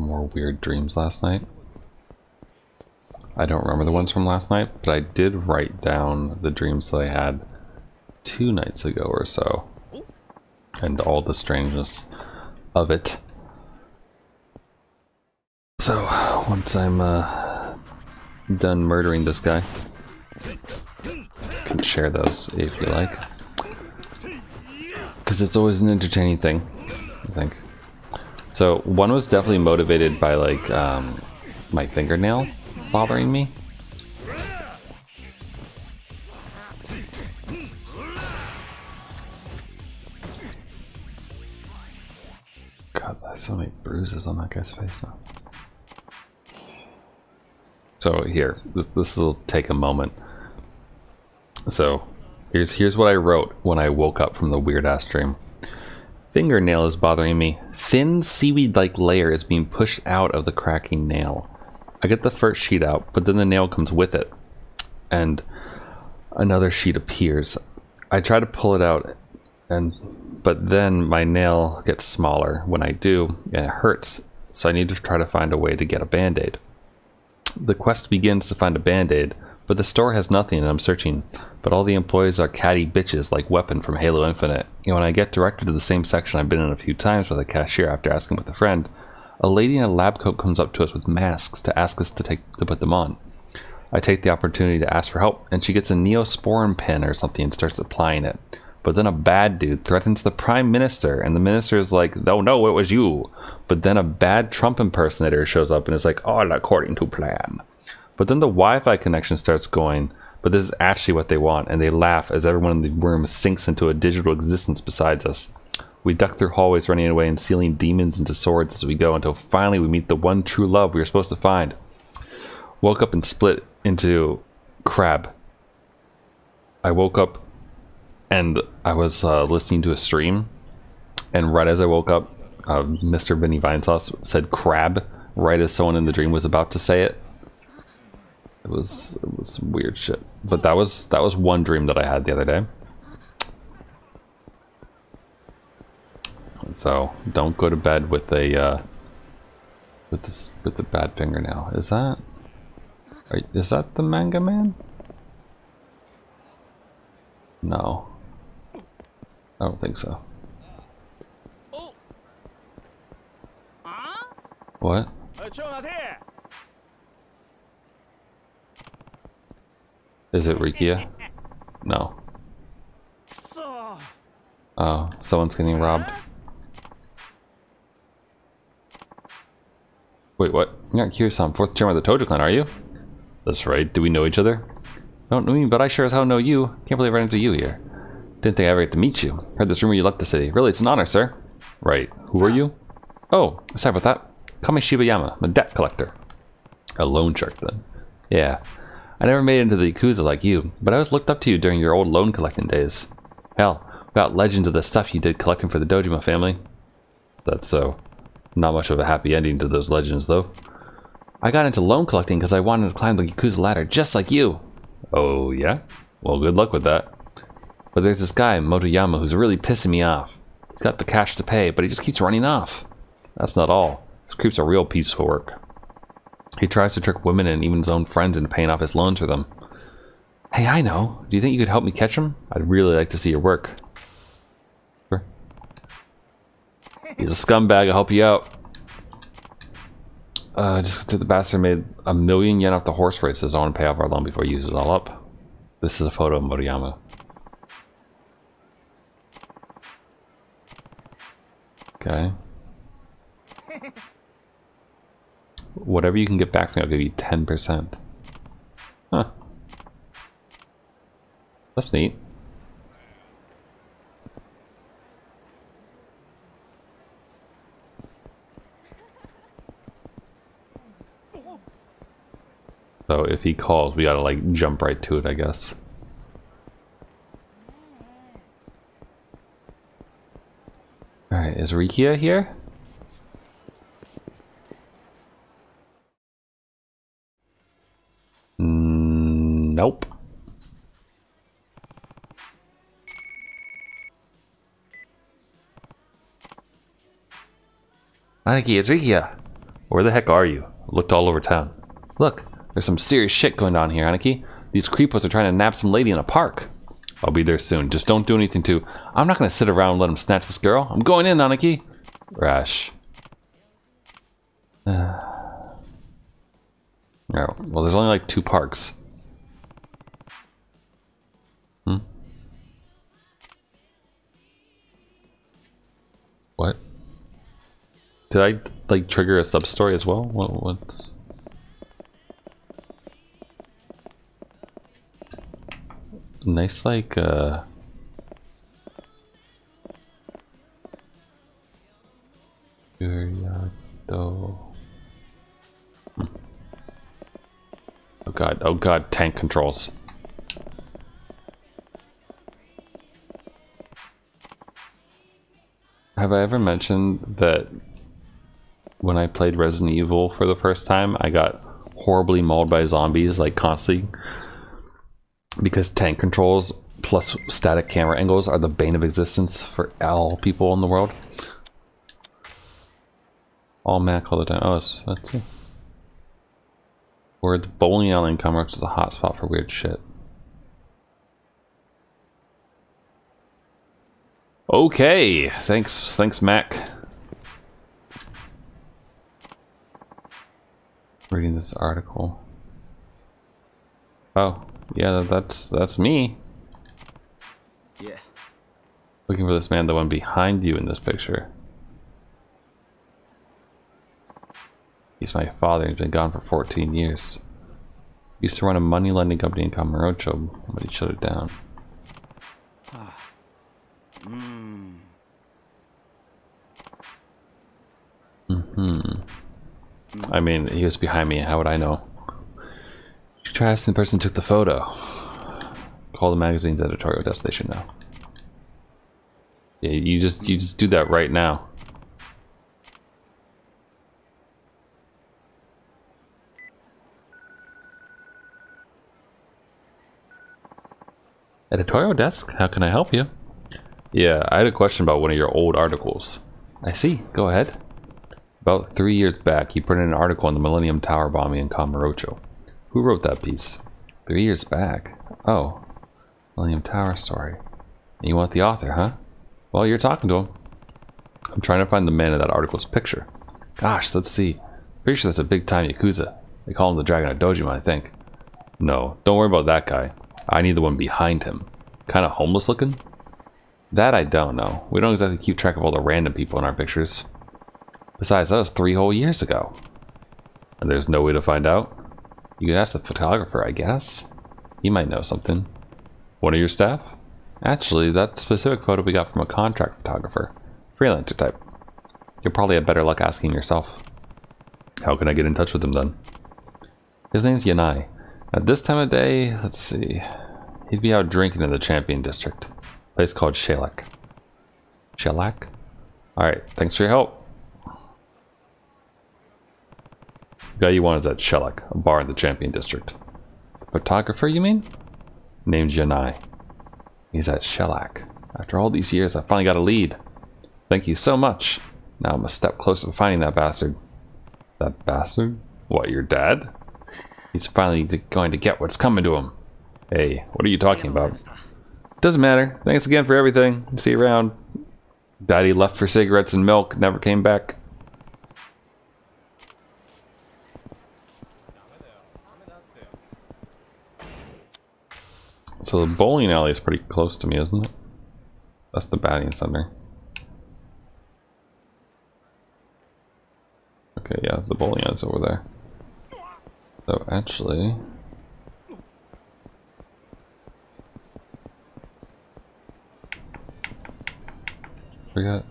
more weird dreams last night. I don't remember the ones from last night, but I did write down the dreams that I had 2 nights ago or so, and all the strangeness of it. So once I'm done murdering this guy, you can share those if you like, because it's always an entertaining thing, I think. So one was definitely motivated by like my fingernail bothering me. God, there's so many bruises on that guy's face now. So here, this will take a moment. So here's what I wrote when I woke up from the weird ass dream. Fingernail is bothering me. Thin seaweed-like layer is being pushed out of the cracking nail. I get the first sheet out, but then the nail comes with it, and another sheet appears. I try to pull it out, but then my nail gets smaller. When I do, and it hurts, so I need to try to find a way to get a band-aid. The quest begins to find a band-aid, but the store has nothing, and I'm searching, but all the employees are catty bitches like Weapon from Halo Infinite. And when I get directed to the same section I've been in a few times with a cashier after asking with a friend, a lady in a lab coat comes up to us with masks to ask us to put them on. I take the opportunity to ask for help, and she gets a neosporin pen or something and starts applying it. But then a bad dude threatens the Prime Minister, and the Minister is like, "Oh no, it was you." But then a bad Trump impersonator shows up and is like, "All according to plan." But then the Wi-Fi connection starts going, but this is actually what they want, and they laugh as everyone in the room sinks into a digital existence besides us. We duck through hallways, running away and sealing demons into swords as we go, until finally we meet the one true love we were supposed to find. Woke up and split into crab. I woke up and I was listening to a stream, and right as I woke up, Mr. Vinny Vinesauce said crab right as someone in the dream was about to say it. It was some weird shit. But that was one dream that I had the other day. So don't go to bed with a with the bad fingernail. Is that the manga man? No, I don't think so. What? Is it Rikiya? No. Oh, someone's getting robbed. Wait, what? You're not Kiryu-san, I'm 4th chairman of the Tojo clan, are you? That's right. Do we know each other? Don't know me, but I sure as hell know you. Can't believe I ran into you here. Didn't think I ever get to meet you. Heard this rumor you left the city. Really, it's an honor, sir. Right. Who are you? Oh, sorry about that. Call me Shibayama. I'm a debt collector. A loan shark, then. Yeah. I never made it into the Yakuza like you, but I always looked up to you during your old loan collecting days. Hell, we got legends of the stuff you did collecting for the Dojima family. That's so. Not much of a happy ending to those legends, though. I got into loan collecting because I wanted to climb the Yakuza ladder just like you. Oh, yeah? Well, good luck with that. But there's this guy, Motoyama, who's really pissing me off. He's got the cash to pay, but he just keeps running off. That's not all. This creep's a real piece of work. He tries to trick women and even his own friends into paying off his loans for them. Hey, I know. Do you think you could help me catch him? I'd really like to see your work. Sure. He's a scumbag. I'll help you out. Just consider the bastard made 1,000,000 yen off the horse races. I want to pay off our loan before he uses it all up. This is a photo of Motoyama. Okay. Whatever you can get back from me, I'll give you 10%. Huh. That's neat. So if he calls, we gotta like jump right to it, I guess. Alright, is Rikiya here? Nope. Aniki, it's Rikiya! Where the heck are you? Looked all over town. Look, there's some serious shit going on here, Aniki. These creepos are trying to nab some lady in a park. I'll be there soon. Just don't do anything to... I'm not going to sit around and let him snatch this girl. I'm going in, Aniki. Rash. Alright, well, there's only like 2 parks. Hmm? What? Did I, like, trigger a sub-story as well? What's... Nice, like, oh god, tank controls. Have I ever mentioned that when I played Resident Evil for the first time, I got horribly mauled by zombies, like, constantly? Because tank controls plus static camera angles are the bane of existence for all people in the world. All Mac all the time. Oh, that's it. Where the bowling alley in Kamurocho is a hot spot for weird shit. Okay, thanks Mac. Reading this article. Oh. Yeah, that's me. Yeah. Looking for this man, the one behind you in this picture. He's my father. He's been gone for 14 years. He used to run a money lending company in Kamurocho, but he shut it down. I mean, he was behind me. How would I know? Try asking the person who took the photo. Call the magazine's editorial desk, they should know. Yeah, you just do that right now. Editorial desk, how can I help you? Yeah, I had a question about one of your old articles. I see, go ahead. About 3 years back, you printed an article on the Millennium Tower bombing in Kamurocho. Who wrote that piece? 3 years back? Oh. William Tower story. And you want the author, huh? Well, you're talking to him. I'm trying to find the man in that article's picture. Gosh, let's see. Pretty sure that's a big-time Yakuza. They call him the Dragon of Dojima, I think. No, don't worry about that guy. I need the one behind him. Kind of homeless-looking? That I don't know. We don't exactly keep track of all the random people in our pictures. Besides, that was 3 whole years ago. And there's no way to find out? You can ask the photographer, I guess. He might know something. One of your staff? Actually, that specific photo we got from a contract photographer. Freelancer type. You'll probably have better luck asking yourself. How can I get in touch with him then? His name's Yanai. At this time of day, let's see. He'd be out drinking in the Champion District. A place called Shellac. Shellac? Alright, thanks for your help. The guy you want is at Shellac, a bar in the Champion District. Photographer, you mean? Named Yanai. He's at Shellac. After all these years, I finally got a lead. Thank you so much. Now I'm a step closer to finding that bastard. That bastard? What, your dad? He's finally going to get what's coming to him. Hey, what are you talking about? Doesn't matter. Thanks again for everything. See you around. Daddy left for cigarettes and milk, never came back. So the bowling alley is pretty close to me, isn't it? That's the batting center. Okay, yeah, the bowling alley's over there. So actually... Forgot.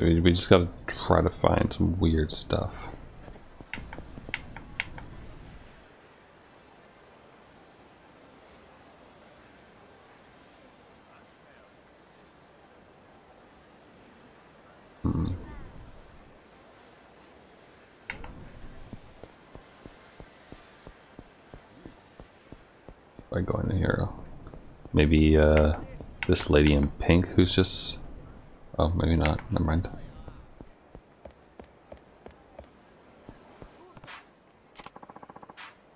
We just gotta try to find some weird stuff. By going to hero. Maybe this lady in pink who's just... Oh, maybe not. Never mind.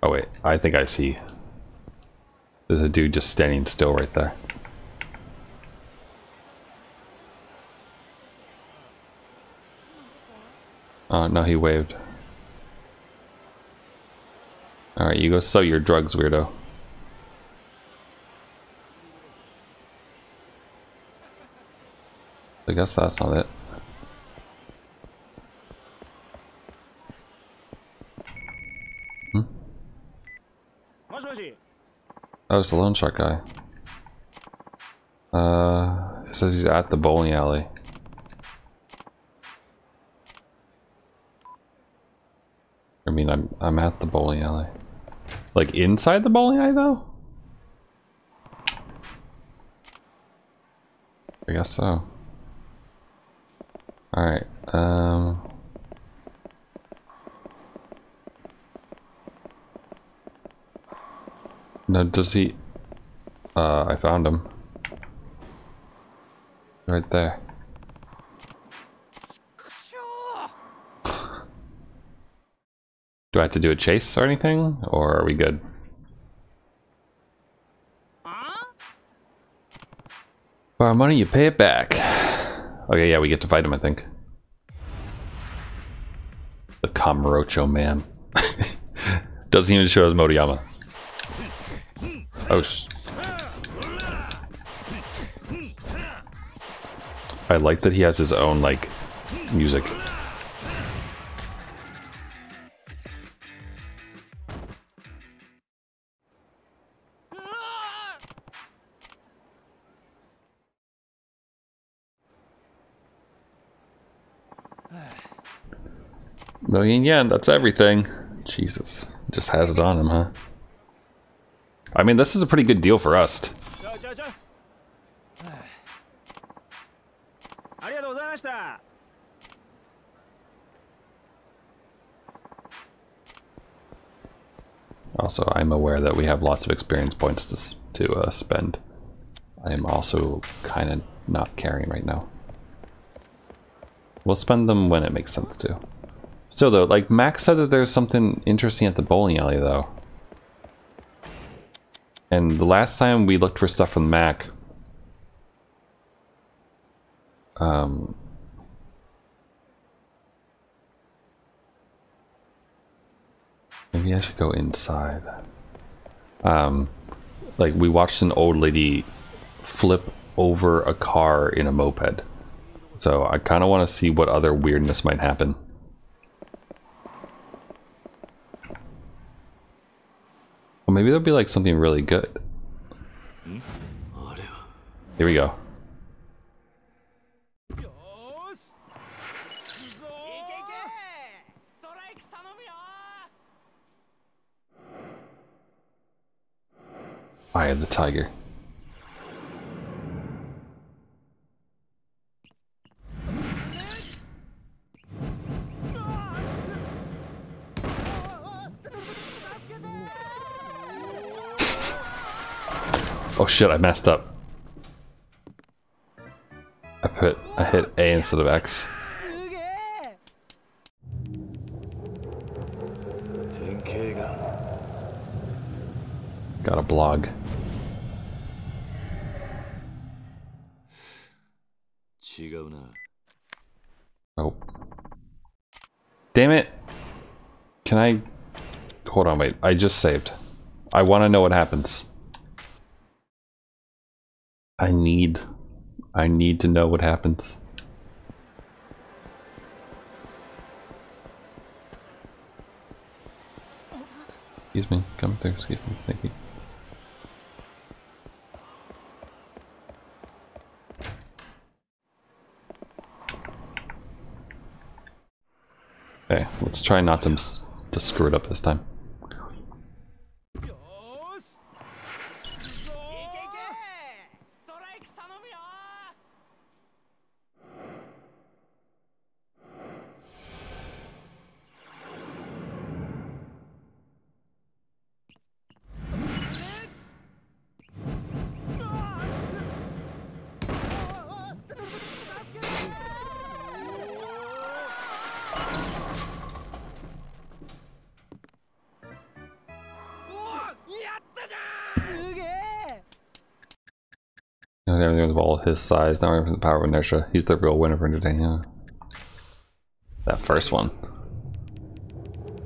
Oh wait, I think I see. There's a dude just standing still right there. Oh, no, he waved. Alright, you go sell your drugs, weirdo. I guess that's not it. Hmm? Oh, it's the loan shark guy. It says he's at the bowling alley. I mean, I'm at the bowling alley. Like inside the bowling alley though? I guess so. Alright, No, does he... I found him. Right there. Do I have to do a chase or anything? Or are we good? Borrow money, you pay it back. Okay, yeah, we get to fight him, I think. The Kamurocho man. Doesn't even show us Motoyama. Oh, I like that he has his own, like, music. Million yen, that's everything. Jesus, just has it on him, huh? I mean, this is a pretty good deal for us. Also, I'm aware that we have lots of experience points to spend. I am also kind of not caring right now. We'll spend them when it makes sense to. So though, like Max said that there's something interesting at the bowling alley though. And the last time we looked for stuff from Mac, maybe I should go inside. Like we watched an old lady flip over a car in a moped. So I kind of want to see what other weirdness might happen. Maybe there'll be like something really good. Here we go. I am the tiger. Oh shit, I messed up. I hit A instead of X. Got a blog. Oh. Damn it! Can I... Hold on, wait. I just saved. I want to know what happens. I need to know what happens. Excuse me. Come through. Excuse me. Thank you. Okay, let's try not to screw it up this time. His size, not even the power of inertia. He's the real winner for entertaining. Yeah. That first one.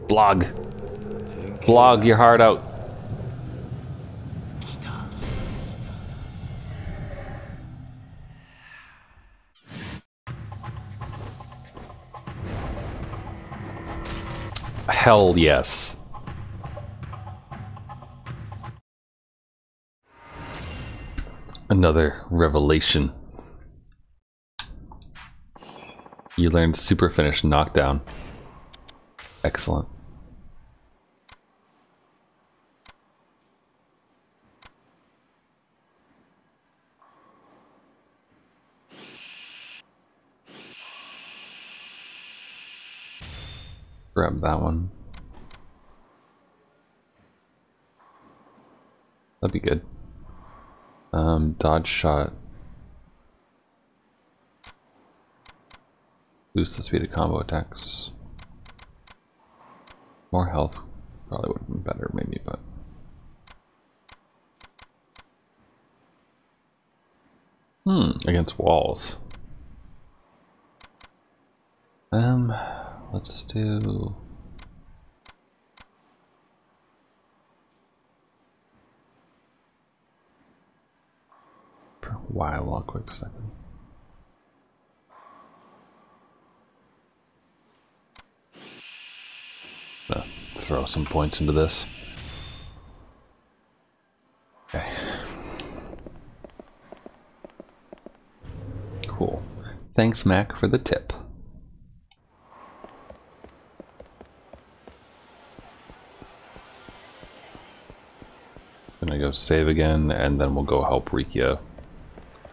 Blog. Blog your heart out. Hell yes. Another revelation. You learned super finish knockdown. Excellent. Grab that one. That'd be good. Dodge shot. Boost the speed of combo attacks. More health probably would have been better, maybe, but. Against walls. Let's do. While a quick second. Throw some points into this. Okay. Cool. Thanks, Mac, for the tip. Gonna go save again, and then we'll go help Rikiya.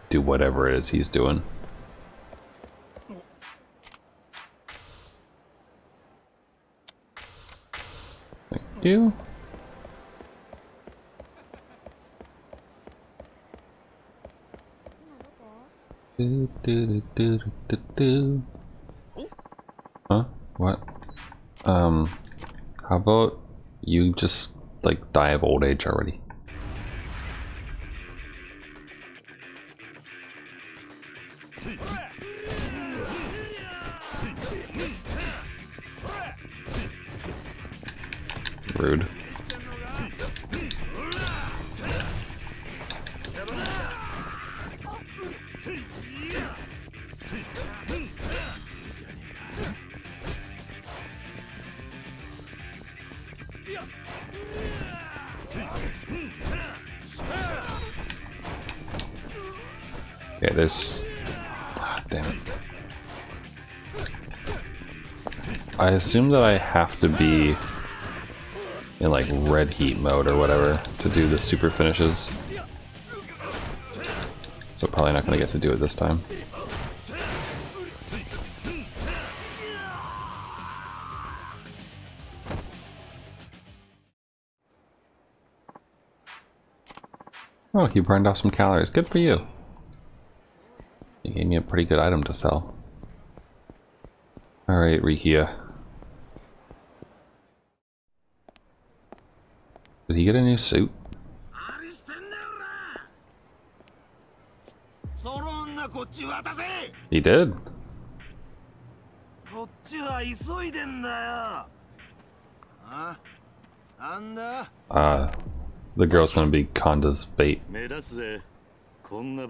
Do whatever it is he's doing. Thank you. Huh? What? How about you just like die of old age already? Rude. Okay, there's... Ah, damn it. I assume that I have to be in like red heat mode or whatever to do the super finishes. So probably not going to get to do it this time. Oh, you burned off some calories. Good for you. You gave me a pretty good item to sell. Alright, Rikiya. Did he get a new suit? He did. The girl's gonna be Kanda's bait. Mm-hmm.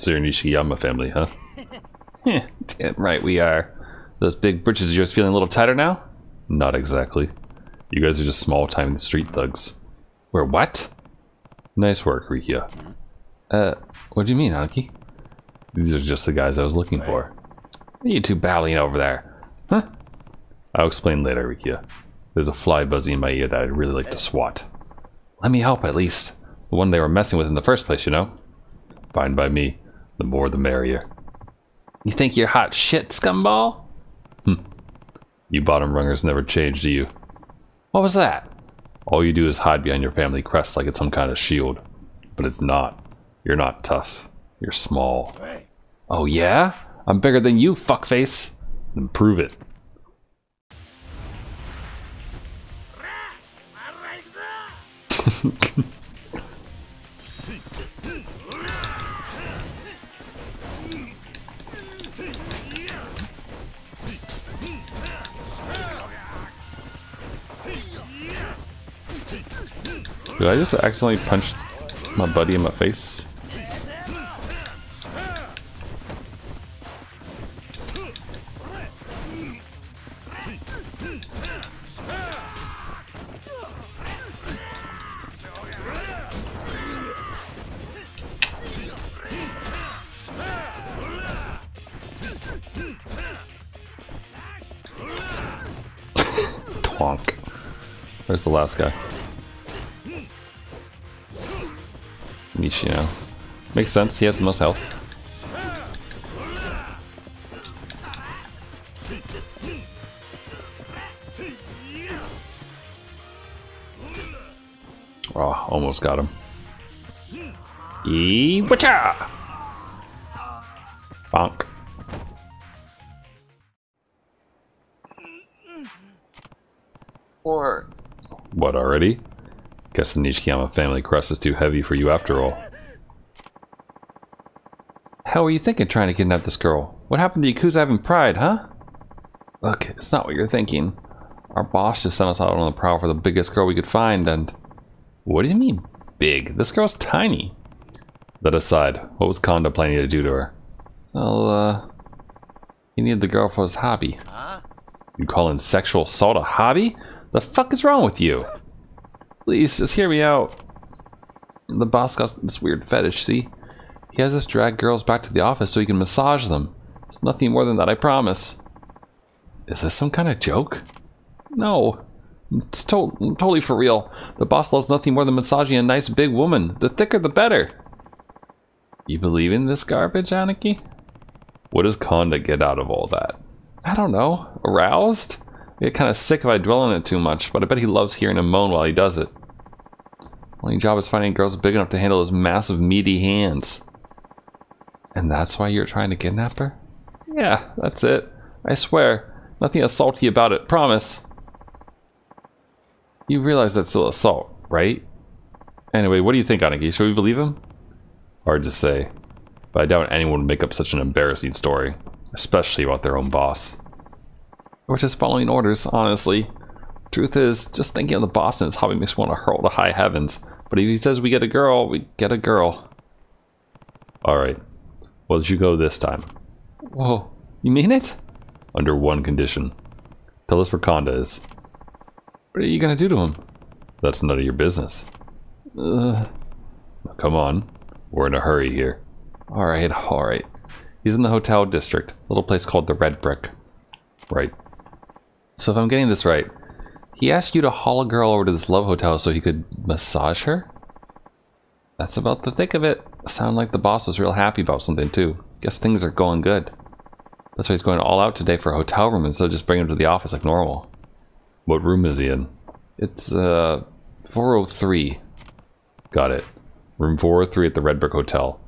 So you're Nishikiyama family, huh? Yeah, damn right we are. Those big britches of yours feeling a little tighter now? Not exactly. You guys are just small-time street thugs. We're what? Nice work, Rikiya. What do you mean, Anki? These are just the guys I was looking for. What are you two battling over there? Huh? I'll explain later, Rikiya. There's a fly buzzing in my ear that I'd really like to swat. Let me help, at least. The one they were messing with in the first place, you know? Fine by me. The more the merrier. You think you're hot shit, scumball? You bottom rungers never change, do you? What was that? All you do is hide behind your family crest like it's some kind of shield. But it's not. You're not tough. You're small. Oh yeah? I'm bigger than you, fuckface! Then prove it. Did I just accidentally punch my buddy in my face? Twonk. There's the last guy. Nishino. Makes sense, he has the most health. Oh, almost got him. E-wacha! Bonk. Or... What, already? Guess the Nishikiyama family crust is too heavy for you after all. Hell were you thinking trying to kidnap this girl? What happened to Yakuza having pride, huh? Look, it's not what you're thinking. Our boss just sent us out on the prowl for the biggest girl we could find and... What do you mean, big? This girl's tiny. That aside, what was Kanda planning to do to her? Well, he needed the girl for his hobby. You calling sexual assault a hobby? The fuck is wrong with you? Please, just hear me out. The boss got this weird fetish, see? He has us drag girls back to the office so he can massage them. It's nothing more than that, I promise. Is this some kind of joke? No. It's totally for real. The boss loves nothing more than massaging a nice big woman. The thicker, the better. You believe in this garbage, Aniki? What does Kanda get out of all that? I don't know. Aroused? I get kind of sick if I dwell on it too much, but I bet he loves hearing him moan while he does it. Only job is finding girls big enough to handle his massive, meaty hands. And that's why you're trying to kidnap her? Yeah, that's it. I swear, Nothing assaulty about it, promise. You realize that's still assault, right? Anyway, what do you think, Aniki? Should we believe him? Hard to say, but I doubt anyone would make up such an embarrassing story, especially about their own boss. We're just following orders, honestly. Truth is, just thinking of the boss and his hobby makes me want to hurl to high heavens. But if he says we get a girl, we get a girl. Alright. Well, you go this time. Whoa, you mean it? Under one condition. Tell us where Kanda is. What are you gonna do to him? That's none of your business. Now, come on. We're in a hurry here. Alright, alright. He's in the hotel district, a little place called the Red Brick. Right. So if I'm getting this right, he asked you to haul a girl over to this love hotel so he could massage her? That's about the thick of it. Sound like the boss is real happy about something too. Guess things are going good. That's why he's going all out today for a hotel room instead of just bringing him to the office like normal. What room is he in? It's 403. Got it. Room 403 at the Red Brick Hotel.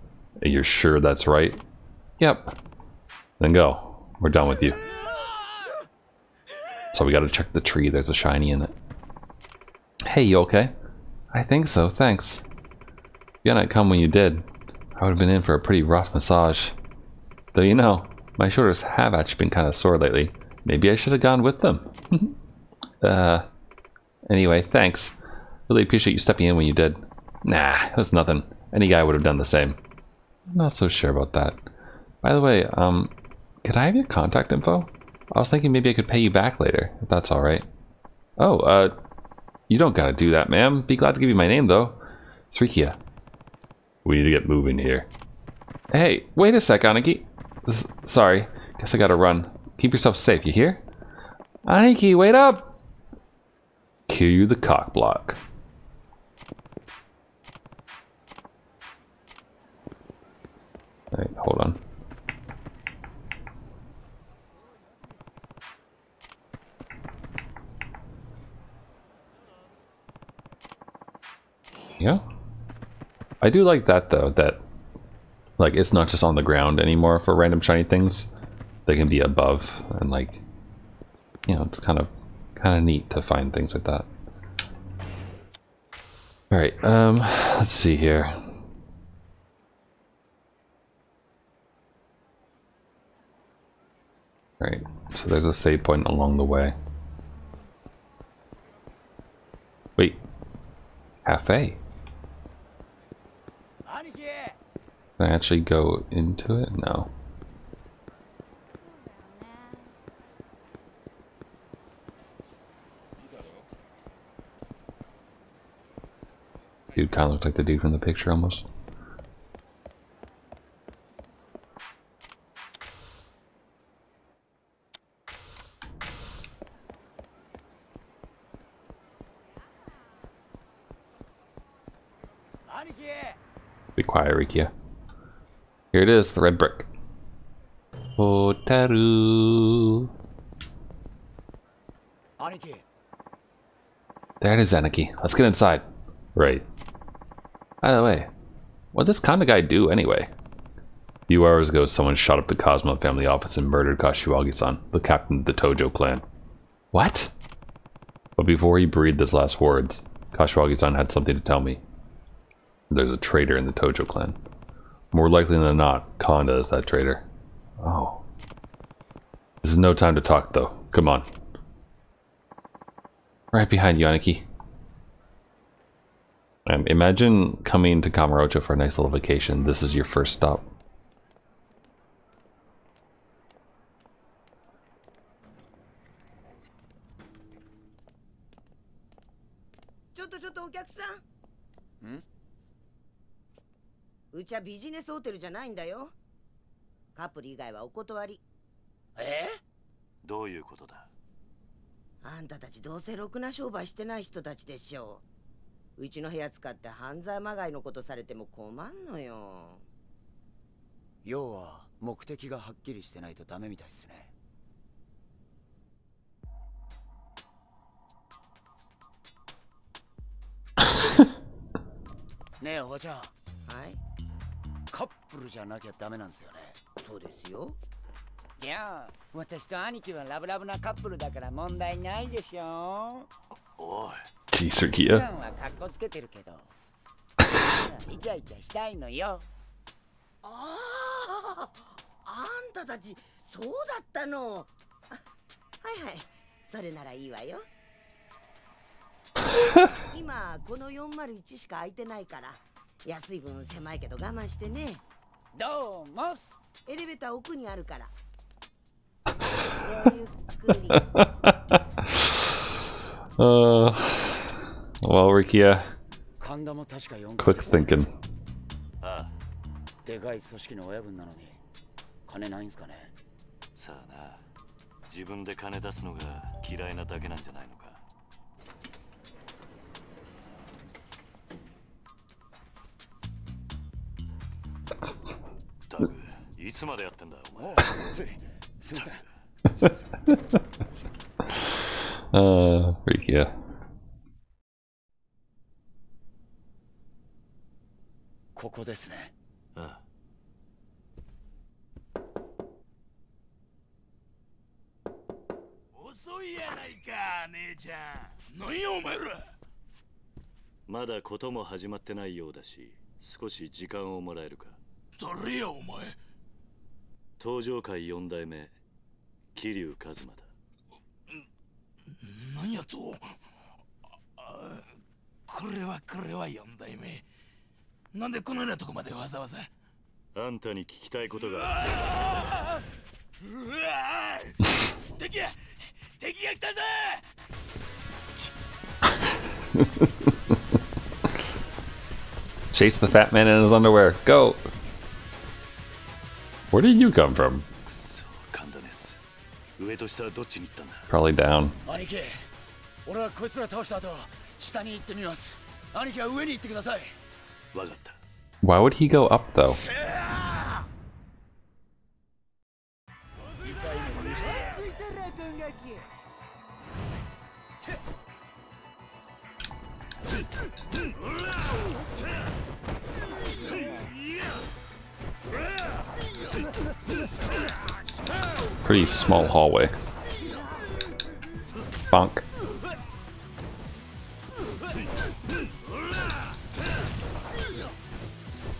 And you're sure that's right? Yep. Then go. We're done with you. So we gotta check the tree. There's a shiny in it. Hey, you okay? I think so, thanks. You hadn't come when you did. I would've been in for a pretty rough massage. Though you know, my shoulders have actually been kind of sore lately. Maybe I should have gone with them. Anyway, thanks. Really appreciate you stepping in when you did. Nah, it was nothing. Any guy would have done the same. I'm not so sure about that. By the way, could I have your contact info? I was thinking maybe I could pay you back later, if that's alright. Oh, you don't gotta do that, ma'am. Be glad to give you my name, though. It's Rikiya. We need to get moving here. Hey, wait a sec, Aniki. Sorry, guess I gotta run. Keep yourself safe, you hear? Aniki, wait up! Kiryu the cockblock. Alright, hold on. Yeah. I do like that though, that like it's not just on the ground anymore for random shiny things. They can be above and like, you know, it's kind of neat to find things like that. All right, let's see here. All right, so there's a save point along the way. Wait, cafe. Can I actually go into it? No. Dude kind of looks like the dude from the picture almost. Be quiet, Rikiya. Here it is, the Red Brick. Hotaru. Aniki. There it is, Aniki. Let's get inside. Right. By the way, what'd this kind of guy do anyway? A few hours ago, someone shot up the Cosmo family office and murdered Kashiwagi-san, the captain of the Tojo clan. What? But before he breathed his last words, Kashiwagi-san had something to tell me. There's a traitor in the Tojo clan. More likely than not, Kanda is that traitor. Oh. This is no time to talk, though. Come on. Right behind you, Aniki. Imagine coming to Kamurocho for a nice little vacation. This is your first stop. Hmm? うちはビジネスホテルじゃないんだよ。カップル以外はお断り。え？どういうことだ？あんたたちどうせろくな商売してない人たちでしょう。うちの部屋使って犯罪まがいのことされても困んのよ。要は目的がはっきりしてないとダメみたいですね。ねえおばちゃん。はい。 カップルじゃなきゃダメなんですよね。そうですよ。Yeah, jeez, Rikiya. Well, Rikiya, quick thinking. Rikiya. Chase the fat man in his underwear. Go. Where did you come from? Probably down. Why would he go up though? Pretty small hallway. Bonk.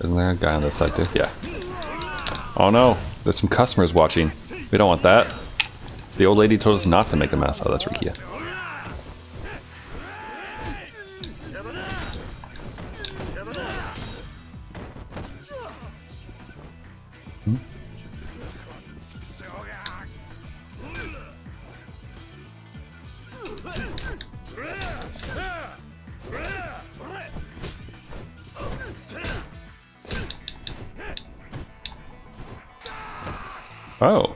Isn't there a guy on this side too? Yeah. Oh no, there's some customers watching. We don't want that. The old lady told us not to make a mess. Oh, that's Rikiya. Oh.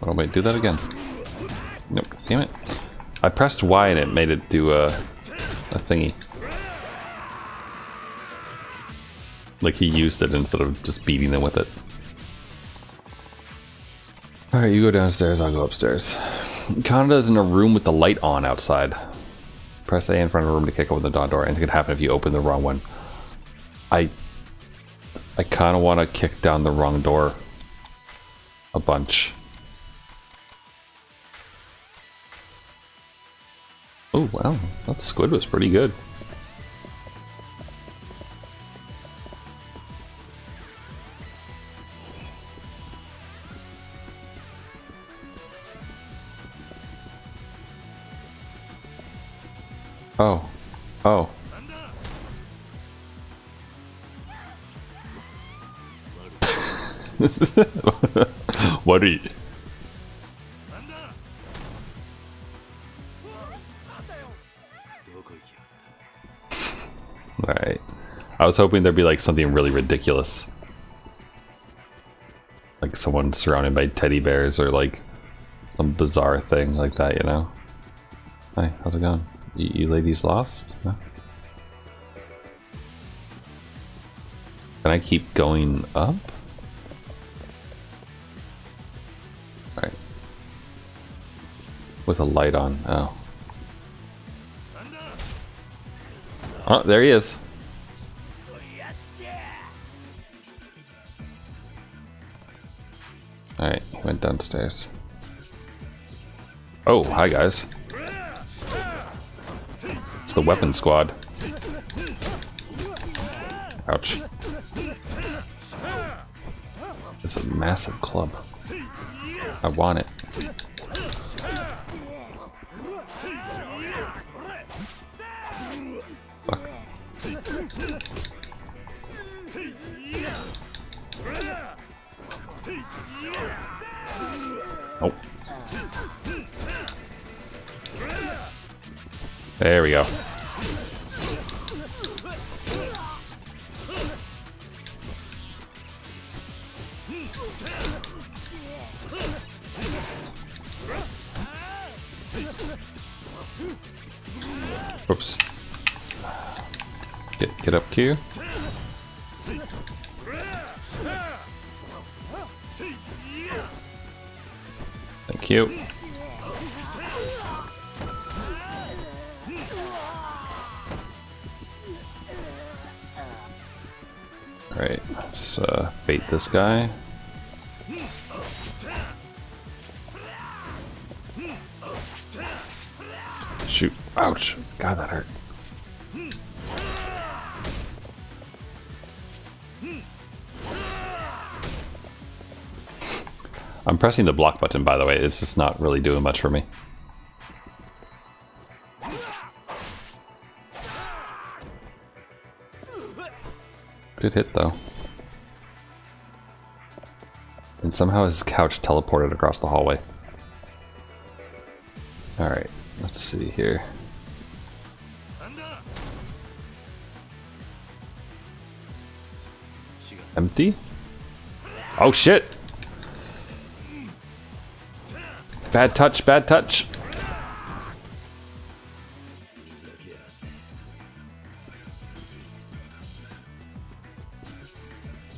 Oh wait, do that again. Nope, damn it. I pressed Y and it made it do a thingy. Like he used it instead of just beating them with it. Alright, you go downstairs, I'll go upstairs. Kanda is in a room with the light on outside. Press A in front of a room to kick open the door. Anything could happen if you open the wrong one. I kind of want to kick down the wrong door a bunch. Oh wow, that squid was pretty good. Oh, oh. What are you? Alright. I was hoping there'd be like something really ridiculous. Like someone surrounded by teddy bears or like some bizarre thing like that, you know? Hi, how's it going? You ladies lost? No? Can I keep going up? With a light on. Oh. Oh, there he is. Alright, he went downstairs. Oh, hi guys. It's the weapon squad. Ouch. It's a massive club. I want it. Fuck. Nope. There we go. Oops. Get up, Q. Thank you. All right, let's bait this guy. Shoot! Ouch! God, that hurt. I'm pressing the block button, by the way. It's just not really doing much for me. Good hit, though. And somehow his couch teleported across the hallway. Alright, let's see here. Empty? Oh, shit! Bad touch, bad touch.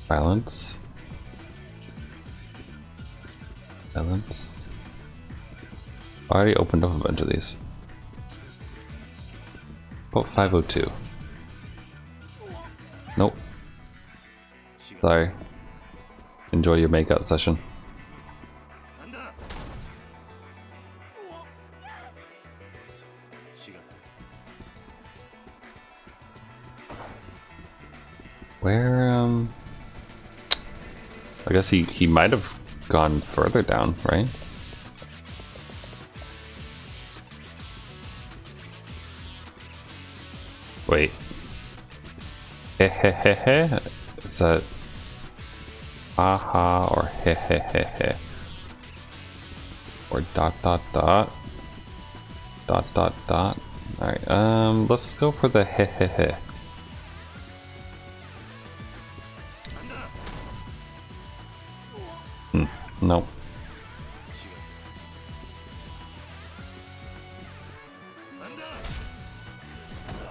Balance. Balance. I already opened up a bunch of these. Port 502. Nope. Sorry. Enjoy your makeout session. Where, I guess he might have gone further down, right? Wait. Hehehehe? Is that... Aha or hehehehe? Or dot dot dot? Dot dot dot? Alright, let's go for the hehehe. No.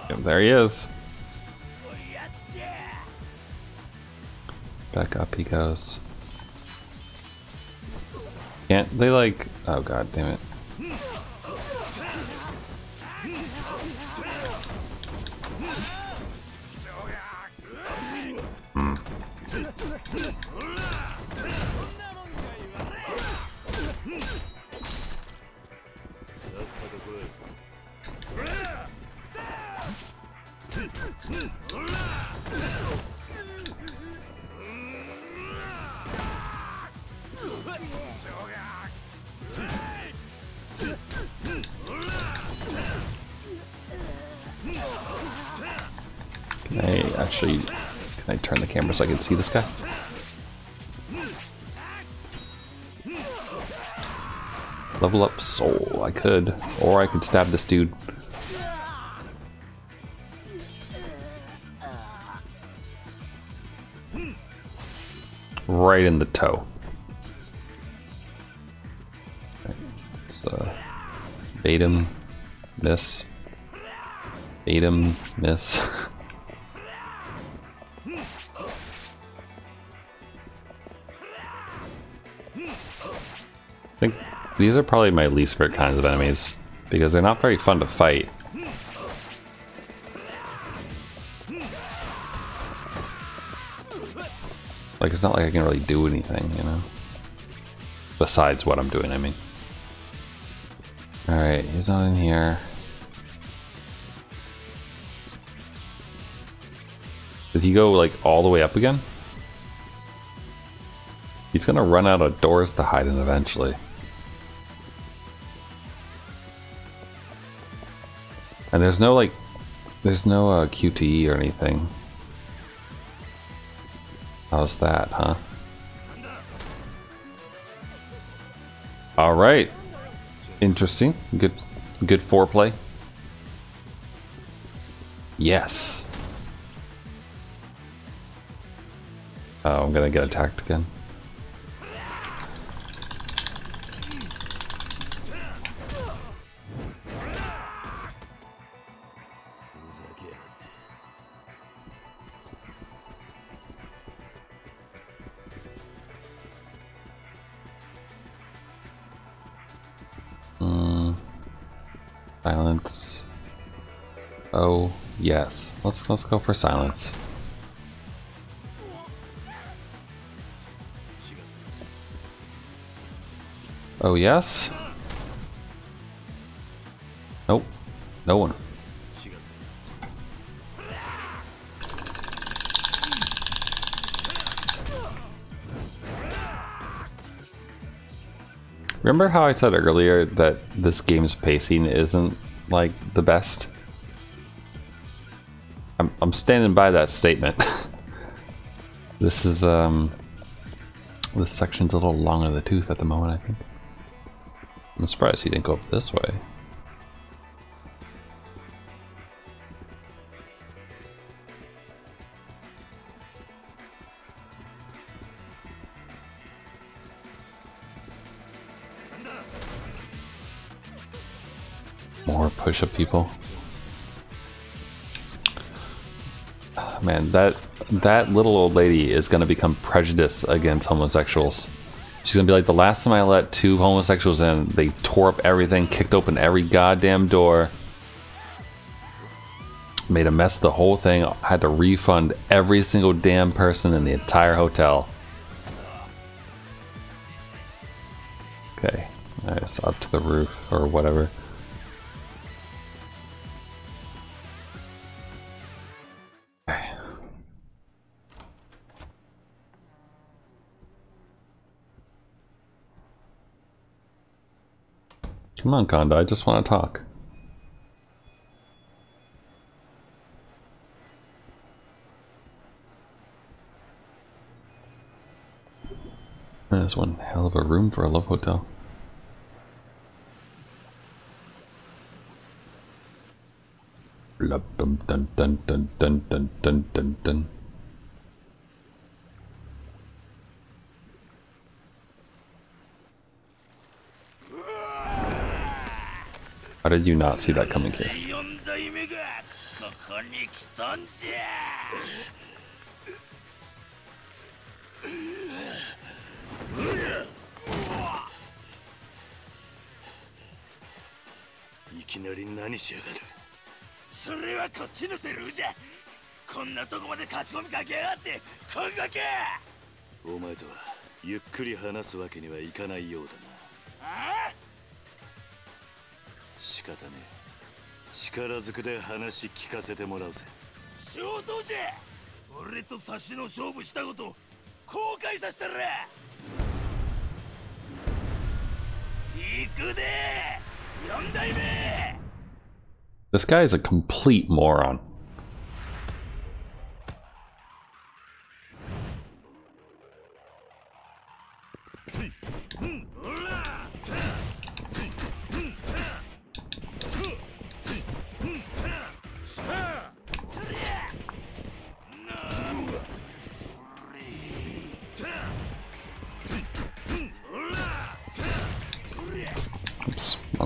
Yep, there he is. Back up he goes. Can't they like... Oh god damn it. Can I turn the camera so I can see this guy? Level up soul, I could. Or I could stab this dude. Right in the toe. Right, let's bait him, miss. Bait him, miss. I think these are probably my least favorite kinds of enemies because they're not very fun to fight. Like, it's not like I can really do anything, you know? Besides what I'm doing, I mean. Alright, he's not in here. Did he go, like, all the way up again? He's gonna run out of doors to hide in eventually. And there's no, like, there's no QTE or anything. How's that, huh? All right. Interesting. Good foreplay. Yes. Oh, I'm gonna get attacked again. Silence. Oh, yes. Let's go for silence. Oh, yes. Nope. No one. Remember how I said earlier that this game's pacing isn't, like, the best? I'm standing by that statement. This is, this section's a little long in the tooth at the moment, I think. I'm surprised he didn't go up this way. Push-up people. Oh, man, that little old lady is going to become prejudiced against homosexuals. She's going to be like, the last time I let two homosexuals in, they tore up everything, kicked open every goddamn door, made a mess of the whole thing, had to refund every single damn person in the entire hotel. Okay, nice, up to the roof or whatever. Come on, Kanda, I just want to talk. That's one hell of a room for a love hotel. Dun dun dun dun dun dun dun dun dun. How did you not see that coming here? This guy is a complete moron.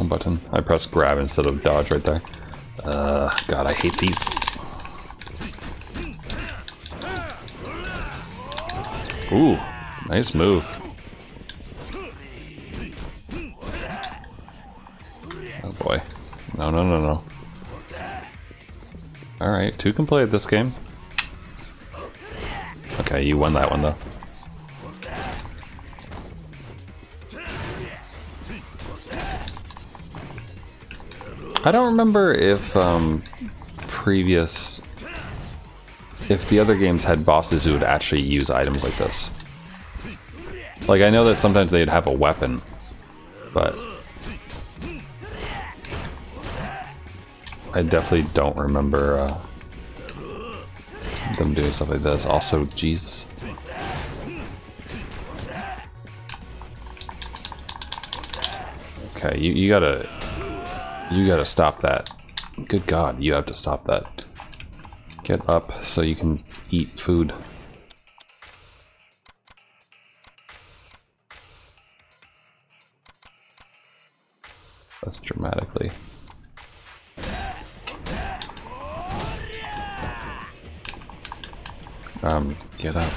Button. I press grab instead of dodge right there. God, I hate these. Ooh, nice move. Oh boy. No, no, no, no. Alright, two can play this game. Okay, you won that one though. I don't remember if if the other games had bosses who would actually use items like this. Like, I know that sometimes they'd have a weapon, but I definitely don't remember them doing stuff like this. Also, Jesus. Okay, you gotta stop that. Good God, you have to stop that. Get up so you can eat food. That's dramatically. Get up.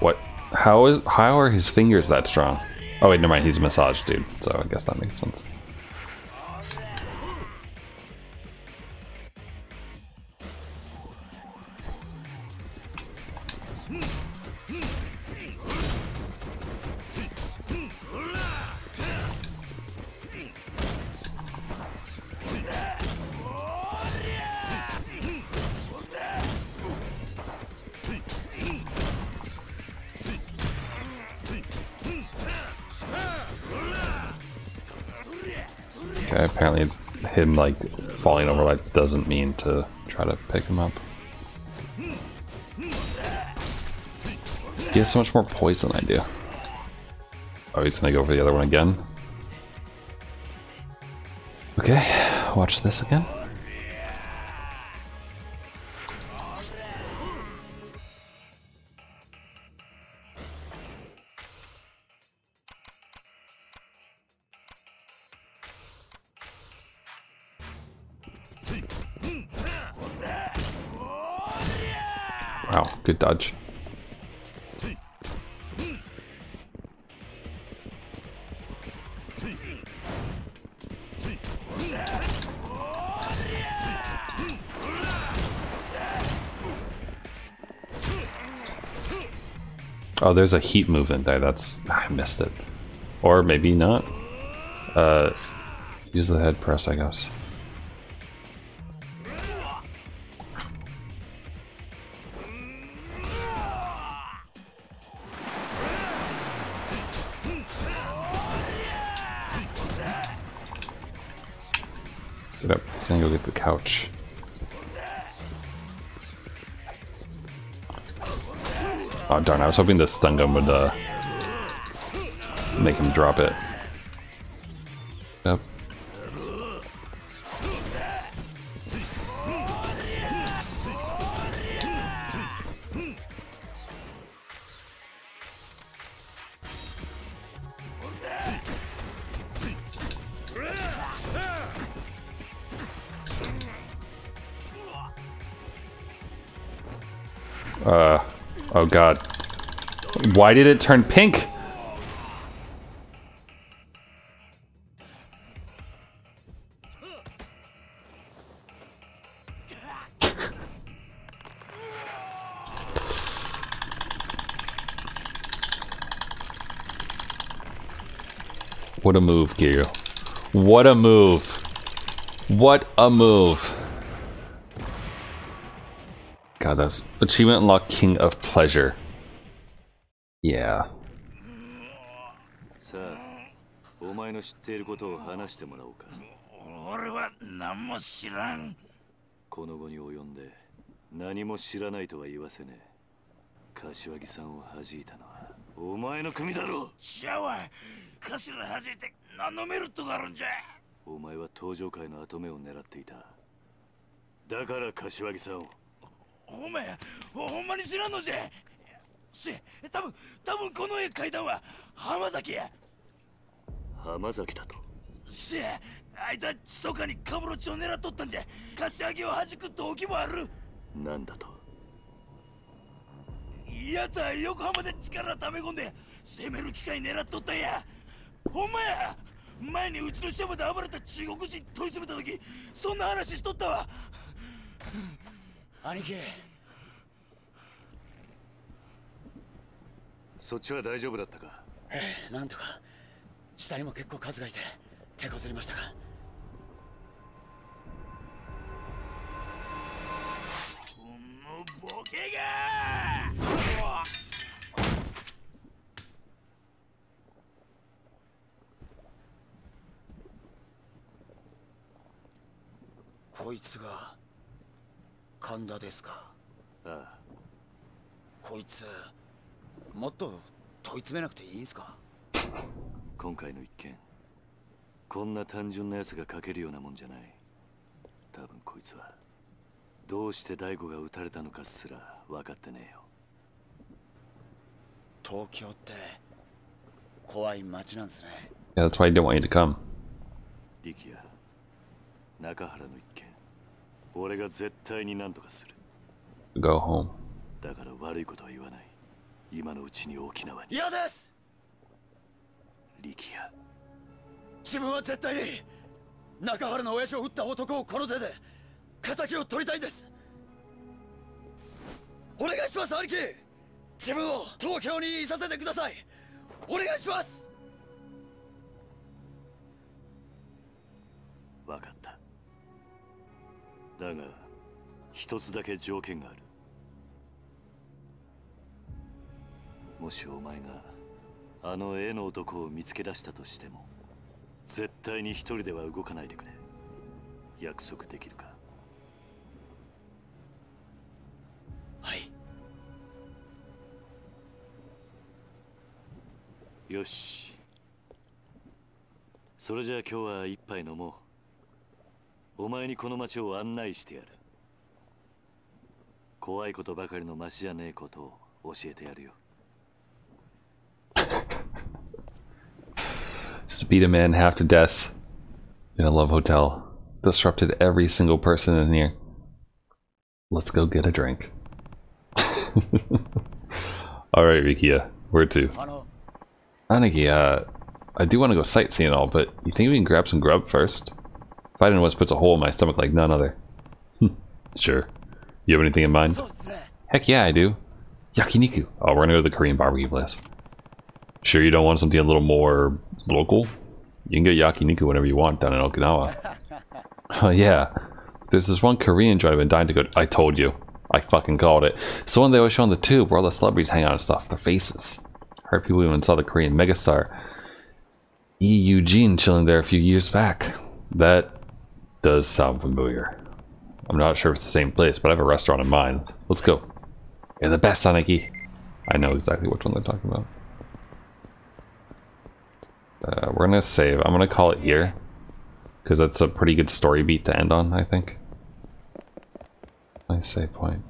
What? How are his fingers that strong? Oh wait, never mind. He's a massage dude, so I guess that makes sense. Apparently him like falling over like doesn't mean to try to pick him up. He has so much more poison than I do. Oh, he's gonna go for the other one again. Okay, watch this again. Wow, good dodge. Oh, there's a heat movement there. That's... I missed it. Or maybe not. Use the head press, I guess. He's gonna go get the couch. Oh darn, I was hoping the stun gun would make him drop it. Yep. Oh God. Why did it turn pink? What a move, Kiryu. What a move. What a move. God, that's achievement unlock, King of Pleasure. Yeah. 前にうちの社まで暴れた中国人問い詰めた時そんな話しとったわ兄貴そっちは大丈夫だったかええなんとか下にも結構数がいて手こずりましたがこのボケがこいつが神田ですかああこいつもっと問い詰めなくていいんすか今回の一件こんな単純なやつが書けるようなもんじゃない多分こいつはどうして大吾が撃たれたのかすら分かってねえよ東京って怖い街なんすね Yeah, that's why I didn't want you to come. リキヤ中原の一件俺が絶対に何とかする Go home だから悪いことは言わない今のうちに沖縄に嫌ですリキヤ自分は絶対に中原の親父を撃った男をこの手で敵を取りたいんですお願いします兄貴自分を東京にいさせてくださいお願いします分かっただが一つだけ条件があるもしお前があの絵の男を見つけ出したとしても絶対に一人では動かないでくれ約束できるかはいよしそれじゃあ今日は一杯飲もうお前にこの町を案内してやる怖いことばかりの町じゃねえことを教えてやるよJust beat a man half to death in a love hotel. Disrupted every single person in here. Let's go get a drink. Alright, Rikiya, where to? Aniki, I do want to go sightseeing and all, but you think we can grab some grub first? Fighting West puts a hole in my stomach like none other. Sure. You have anything in mind? Heck yeah, I do. Yakiniku. Oh, we're gonna go to the Korean barbecue place. Sure you don't want something a little more local? You can get yakiniku whenever you want down in Okinawa. Oh yeah, there's this one Korean joint I've been dying to go to. I told you. I fucking called it. It's the one they always show on the tube where all the celebrities hang out and stuff. Their faces. Heard people even saw the Korean megastar Eugene chilling there a few years back. That does sound familiar. I'm not sure if it's the same place, but I have a restaurant in mind. Let's go. You're the best, Aniki. I know exactly which one they're talking about. We're gonna save. I'm gonna call it here because that's a pretty good story beat to end on, I think. Nice save point.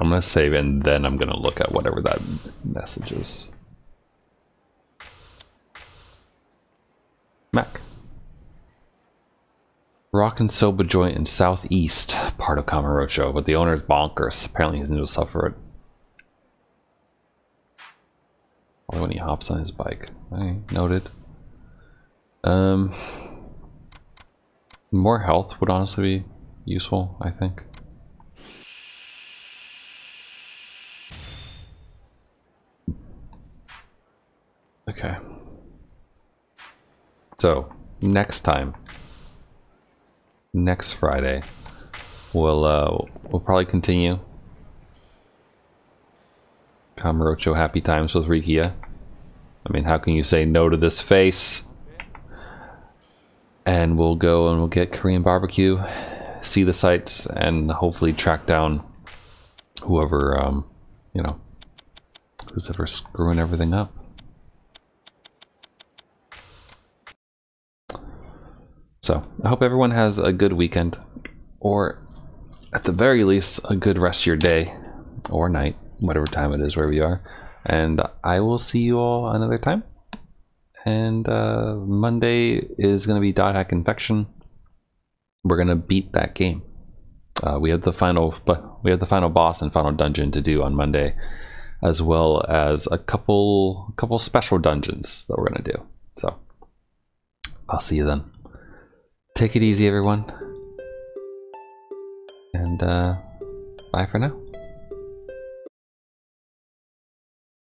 I'm gonna save and then I'm gonna look at whatever that message is. Mac. Rock and soba joint in southeast part of Kamurocho, but the owner's bonkers. Apparently he's new to suffer it. When he hops on his bike. Alright, noted. More health would honestly be useful, I think. Okay. So, next time. Next Friday. We'll probably continue. Kamurocho happy times with Rikiya. I mean, how can you say no to this face? And we'll go and we'll get Korean barbecue, see the sights, and hopefully track down whoever, you know, who's ever screwing everything up. So, I hope everyone has a good weekend, or at the very least, a good rest of your day or night. Whatever time it is, wherever you are. And I will see you all another time. And Monday is going to be Dot Hack Infection. We're going to beat that game. We have the final boss and final dungeon to do on Monday. as well as a couple special dungeons that we're going to do. So I'll see you then. Take it easy, everyone. And bye for now.